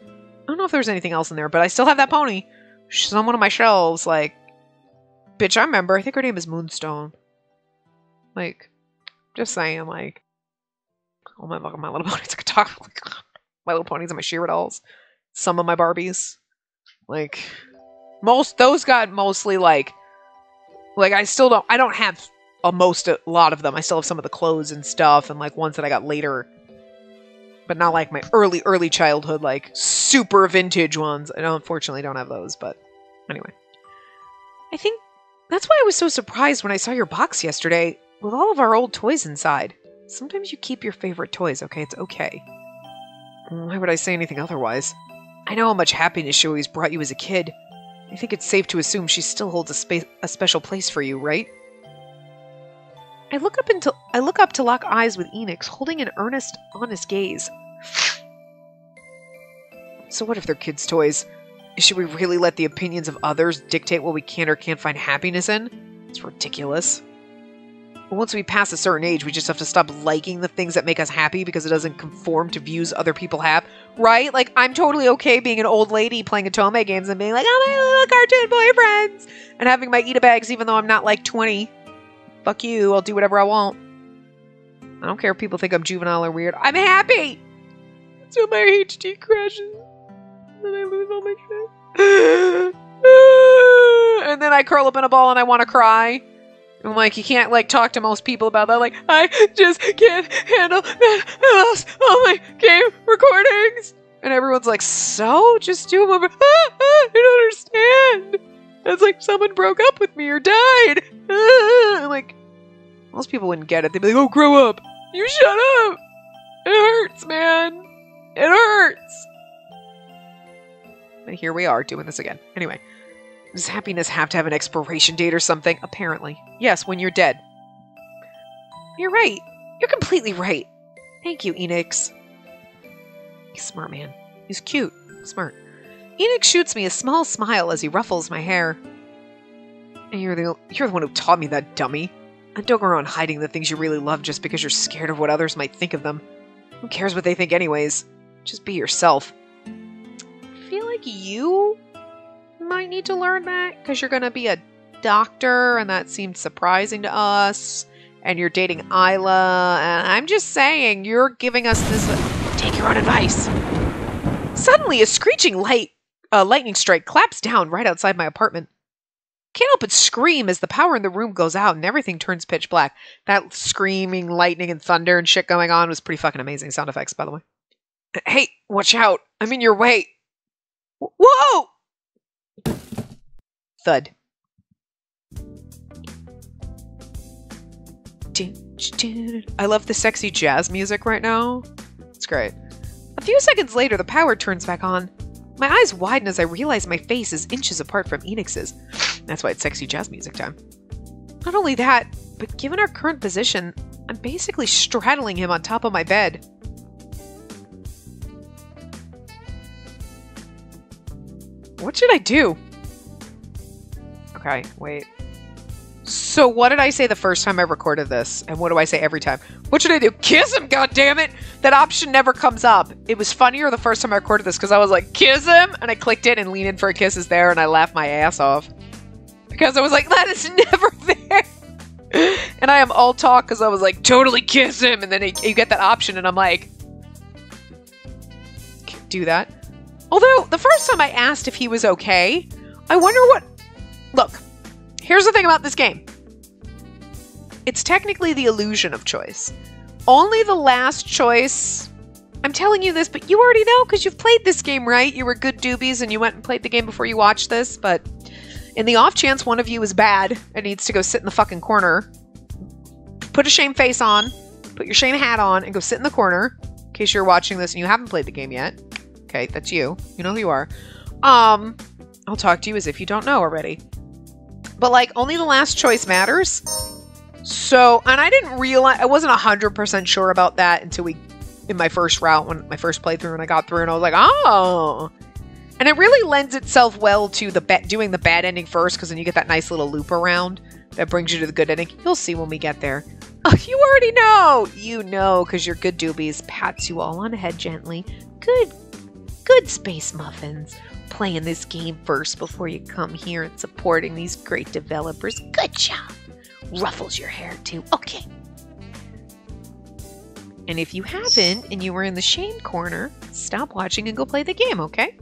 I don't know if there was anything else in there, but I still have that pony. She's on one of my shelves. Like, bitch, I remember. I think her name is Moonstone. Like, just saying, like, oh my fucking My Little Ponies. I could talk. Like, My Little Ponies and my She-Ra dolls. Some of my Barbies. Like, most, those got mostly like, Like, I still don't, I don't have a most, a lot of them. I still have some of the clothes and stuff, and, like, ones that I got later. But not, like, my early, early childhood, like, super vintage ones. I unfortunately don't have those, but anyway. I think that's why I was so surprised when I saw your box yesterday with all of our old toys inside. Sometimes you keep your favorite toys, okay? It's okay. Why would I say anything otherwise? I know how much happiness she always brought you as a kid. I think it's safe to assume she still holds a, spa a special place for you, right? I look up until I look up to lock eyes with Enix, holding an earnest, honest gaze. So what if they're kids' toys? Should we really let the opinions of others dictate what we can or can't find happiness in? It's ridiculous. But once we pass a certain age, we just have to stop liking the things that make us happy because it doesn't conform to views other people have. Right? Like, I'm totally okay being an old lady playing Otome games and being like, oh, my little cartoon boyfriends! And having my eat-a-bags even though I'm not, like, twenty. Fuck you, I'll do whatever I want. I don't care if people think I'm juvenile or weird. I'm happy! Until my H D crashes. Then I lose all my shit. And then I curl up in a ball and I want to cry. I'm like, you can't, like, talk to most people about that. Like, I just can't handle that. I lost all my game recordings. And everyone's like, so? Just do them over. Ah, ah, I don't understand. It's like someone broke up with me or died. Ah. Like, most people wouldn't get it. They'd be like, oh, grow up. You shut up. It hurts, man. It hurts. And here we are doing this again. Anyway. Does happiness have to have an expiration date or something? Apparently. Yes, when you're dead. You're right. You're completely right. Thank you, Enix. He's smart, man. He's cute. Smart. Enix shoots me a small smile as he ruffles my hair. And you're the, you're the one who taught me that, dummy. And don't go around hiding the things you really love just because you're scared of what others might think of them. Who cares what they think anyways? Just be yourself. I feel like you might need to learn that because you're going to be a doctor and that seemed surprising to us and you're dating Isla and I'm just saying you're giving us this take your own advice. Suddenly a screeching light uh, lightning strike claps down right outside my apartment. Can't help but scream as the power in the room goes out and everything turns pitch black. That screaming lightning and thunder and shit going on was pretty fucking amazing sound effects, by the way. Hey, watch out. I'm in your way. Whoa! Thud. I love the sexy jazz music right now. It's great. A few seconds later, the power turns back on. My eyes widen as I realize my face is inches apart from Enix's. That's why it's sexy jazz music time. Not only that, but given our current position, I'm basically straddling him on top of my bed. What should I do? Okay, wait. So what did I say the first time I recorded this? And what do I say every time? What should I do? Kiss him, goddammit! That option never comes up. It was funnier the first time I recorded this because I was like, kiss him! And I clicked it and Lean In for a Kiss is there and I laughed my ass off. Because I was like, that is never there! And I am all talk because I was like, totally kiss him! And then it, you get that option and I'm like, can't do that. Although, the first time I asked if he was okay, I wonder what... Look, here's the thing about this game. It's technically the illusion of choice. Only the last choice I'm telling you this, but you already know because you've played this game, right? You were good doobies and you went and played the game before you watched this, but in the off chance one of you is bad and needs to go sit in the fucking corner, put a shame face on, put your shame hat on, and go sit in the corner in case you're watching this and you haven't played the game yet. Okay, that's you. You know who you are. Um, I'll talk to you as if you don't know already. But, like, only the last choice matters. So, and I didn't realize, I wasn't one hundred percent sure about that until we, in my first route, when my first playthrough, when I got through, and I was like, oh. And it really lends itself well to the ba- doing the bad ending first, because then you get that nice little loop around that brings you to the good ending. You'll see when we get there. Oh, you already know. You know, because your good doobies pats you all on the head gently. Good, good space muffins. Playing this game first before you come here and supporting these great developers. Good job. Ruffles your hair too. Okay. And if you haven't and you were in the shame corner, stop watching and go play the game, okay?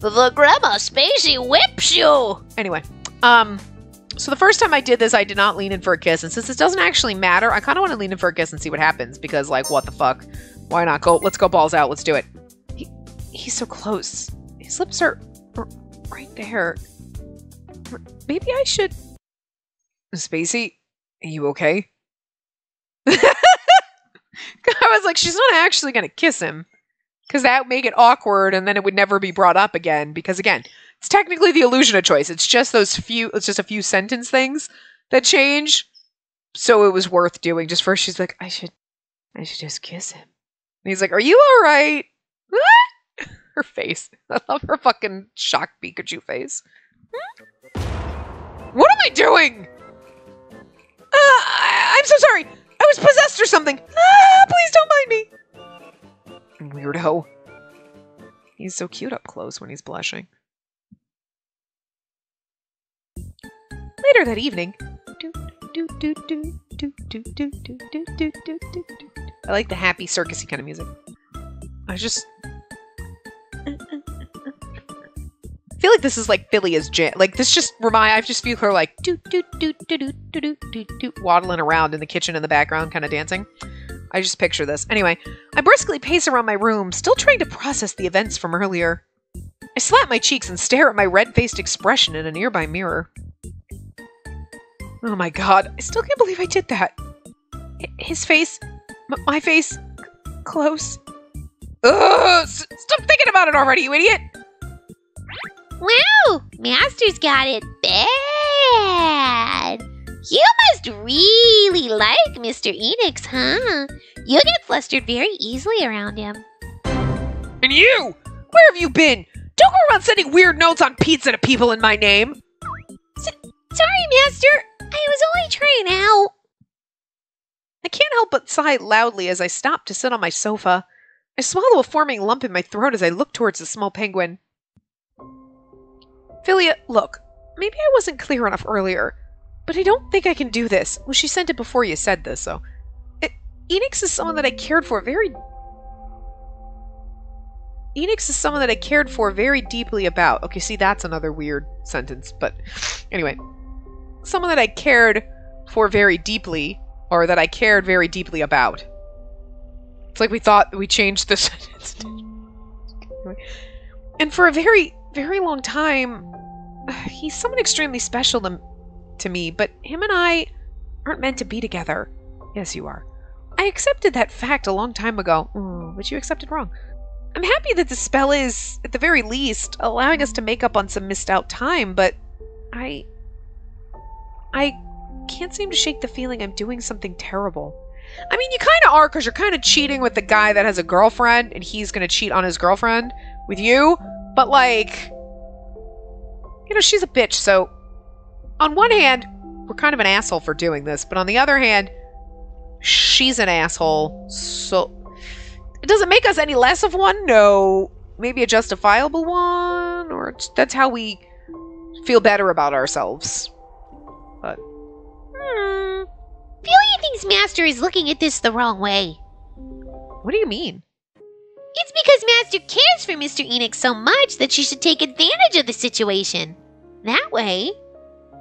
The grandma Spacey whips you. Anyway, um, so the first time I did this, I did not lean in for a kiss. And since this doesn't actually matter, I kind of want to lean in for a kiss and see what happens because, like, what the fuck? Why not go? Let's go balls out. Let's do it. He, he's so close. His lips are right there. Maybe I should. Spacey, are you okay? I was like, she's not actually going to kiss him because that would make it awkward and then it would never be brought up again because, again, it's technically the illusion of choice. It's just those few, it's just a few sentence things that change. So it was worth doing. Just first, she's like, I should, I should just kiss him. And he's like, are you all right? What? Her face. I love her fucking shocked Pikachu face. What am I doing? Uh, I, I'm so sorry. I was possessed or something. Ah, please don't mind me. Weirdo. He's so cute up close when he's blushing. Later that evening. I like the happy circusy kind of music. I just I feel like this is like Philia's jam. Like this just remind. I just feel her like do do do do do do do do waddling around in the kitchen in the background, kind of dancing. I just picture this. Anyway, I briskly pace around my room, still trying to process the events from earlier. I slap my cheeks and stare at my red-faced expression in a nearby mirror. Oh my god! I still can't believe I did that. H his face, m my face, close. Ugh! S stop thinking about it already, you idiot! Wow! Master's got it bad! You must really like Mister Enix, huh? You get flustered very easily around him. And you! Where have you been? Don't go around sending weird notes on pizza to people in my name! S sorry, Master! I was only trying out! I can't help but sigh loudly as I stop to sit on my sofa. I swallow a forming lump in my throat as I look towards the small penguin. Philia, look, maybe I wasn't clear enough earlier, but I don't think I can do this. Well, she sent it before you said this, so... It, Enix is someone that I cared for very... Enix is someone that I cared for very deeply about. Okay, see, that's another weird sentence, but... Anyway. Someone that I cared for very deeply, or that I cared very deeply about. It's like we thought we changed the sentence. And for a very... very long time. He's someone extremely special to, to me, but him and I aren't meant to be together. Yes, you are. I accepted that fact a long time ago, mm, but you accepted wrong. I'm happy that the spell is, at the very least, allowing us to make up on some missed out time, but I... I can't seem to shake the feeling I'm doing something terrible. I mean, you kind of are, because you're kind of cheating with the guy that has a girlfriend, and he's going to cheat on his girlfriend with you. But, like, you know, she's a bitch, so on one hand, we're kind of an asshole for doing this, but on the other hand, she's an asshole, so... It doesn't make us any less of one, no. Maybe a justifiable one, or that's how we feel better about ourselves. But... Hmm. Philia thinks Master is looking at this the wrong way. What do you mean? It's because Master cares for Mister Enix so much that she should take advantage of the situation. That way,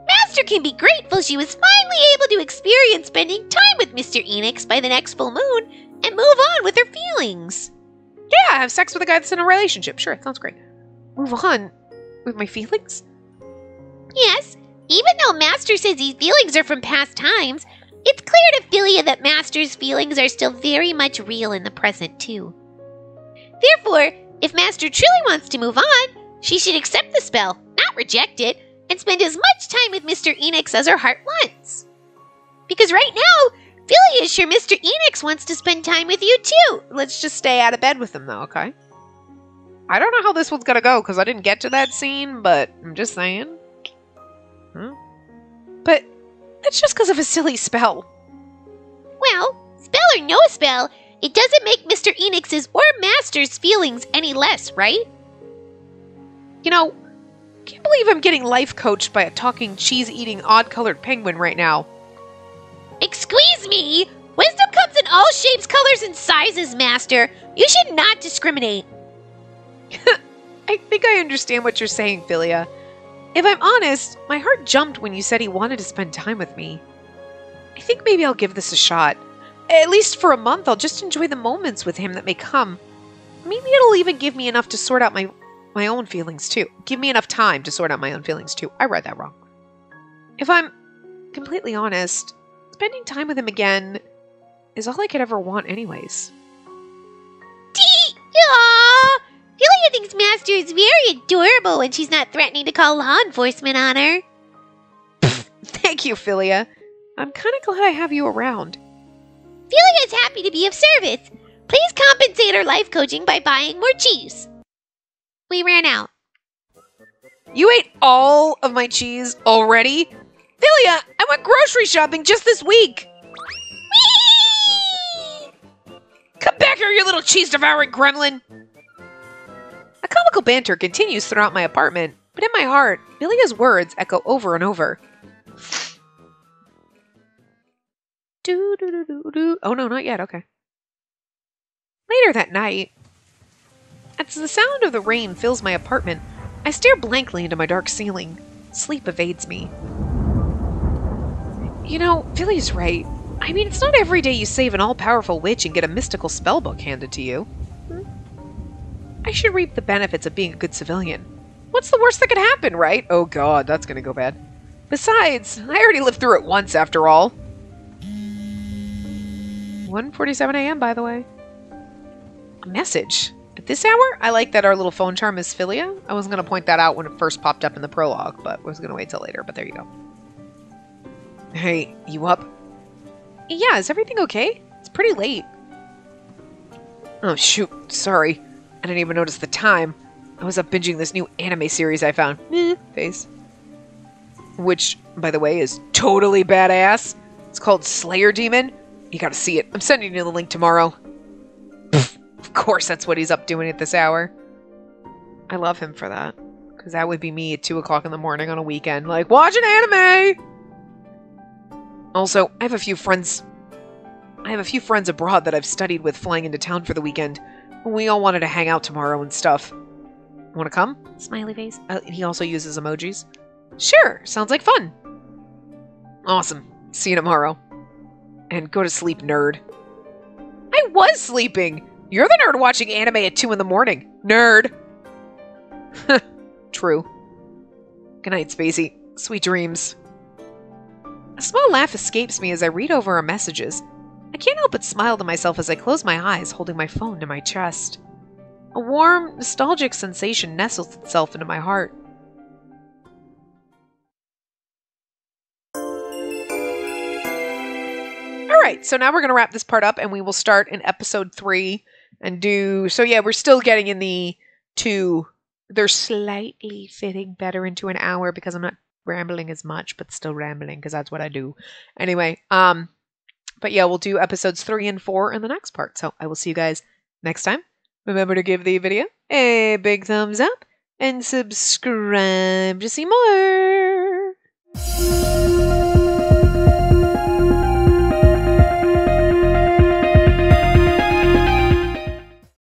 Master can be grateful she was finally able to experience spending time with Mister Enix by the next full moon and move on with their feelings. Yeah, have sex with a guy that's in a relationship. Sure, sounds great. Move on with my feelings? Yes, even though Master says these feelings are from past times, it's clear to Philia that Master's feelings are still very much real in the present, too. Therefore, if Master truly wants to move on, she should accept the spell, not reject it, and spend as much time with Mister Enix as her heart wants. Because right now, Philia is sure Mister Enix wants to spend time with you, too. Let's just stay out of bed with him, though, okay? I don't know how this one's gonna go, because I didn't get to that scene, but I'm just saying. Hmm? But that's just because of a silly spell. Well, spell or no spell, it doesn't make Mister Enix's or Master's feelings any less, right? You know, can't believe I'm getting life coached by a talking, cheese-eating, odd-colored penguin right now. Excuse me! Wisdom comes in all shapes, colors, and sizes, Master. You should not discriminate. I think I understand what you're saying, Philia. If I'm honest, my heart jumped when you said he wanted to spend time with me. I think maybe I'll give this a shot. At least for a month, I'll just enjoy the moments with him that may come. Maybe it'll even give me enough to sort out my, my own feelings, too. Give me enough time to sort out my own feelings, too. I read that wrong. If I'm completely honest, spending time with him again is all I could ever want anyways. Tee! Aww! Philia thinks Master is very adorable when she's not threatening to call law enforcement on her. Pfft, thank you, Philia. I'm kind of glad I have you around. Philia is happy to be of service. Please compensate her life coaching by buying more cheese. We ran out. You ate all of my cheese already? Philia, I went grocery shopping just this week. Whee! Come back here, you little cheese-devouring gremlin. A comical banter continues throughout my apartment, but in my heart, Philia's words echo over and over. Do, do, do, do, do. Oh no, not yet, okay. Later that night, as the sound of the rain fills my apartment, I stare blankly into my dark ceiling. Sleep evades me. You know, Philia's right. I mean, it's not every day you save an all-powerful witch and get a mystical spellbook handed to you. I should reap the benefits of being a good civilian. What's the worst that could happen, right? Oh god, that's gonna go bad. Besides, I already lived through it once, after all. one forty-seven a m, by the way. A message. At this hour? I like that our little phone charm is Philia. I wasn't gonna point that out when it first popped up in the prologue, but I was gonna wait till later, but there you go. Hey, you up? Yeah, is everything okay? It's pretty late. Oh shoot, sorry. I didn't even notice the time. I was up binging this new anime series I found. Eh, face. Which, by the way, is totally badass. It's called Slayer Demon. You gotta see it. I'm sending you the link tomorrow. Pfft, of course that's what he's up doing at this hour. I love him for that. Because that would be me at two o'clock in the morning on a weekend. Like, watch an anime! Also, I have a few friends... I have a few friends abroad that I've studied with flying into town for the weekend. We all wanted to hang out tomorrow and stuff. Want to come? Smiley face. Uh, he also uses emojis. Sure, sounds like fun. Awesome. See you tomorrow. And go to sleep, nerd. I was sleeping. You're the nerd watching anime at two in the morning. Nerd. True. Good night, Spacey. Sweet dreams. A small laugh escapes me as I read over our messages. I can't help but smile to myself as I close my eyes, holding my phone to my chest. A warm, nostalgic sensation nestles itself into my heart. Alright, so now we're going to wrap this part up and we will start in episode three and do... So yeah, we're still getting in the two. They're slightly fitting better into an hour because I'm not rambling as much, but still rambling because that's what I do. Anyway, um... But yeah, we'll do episodes three and four in the next part. So I will see you guys next time. Remember to give the video a big thumbs up and subscribe to see more.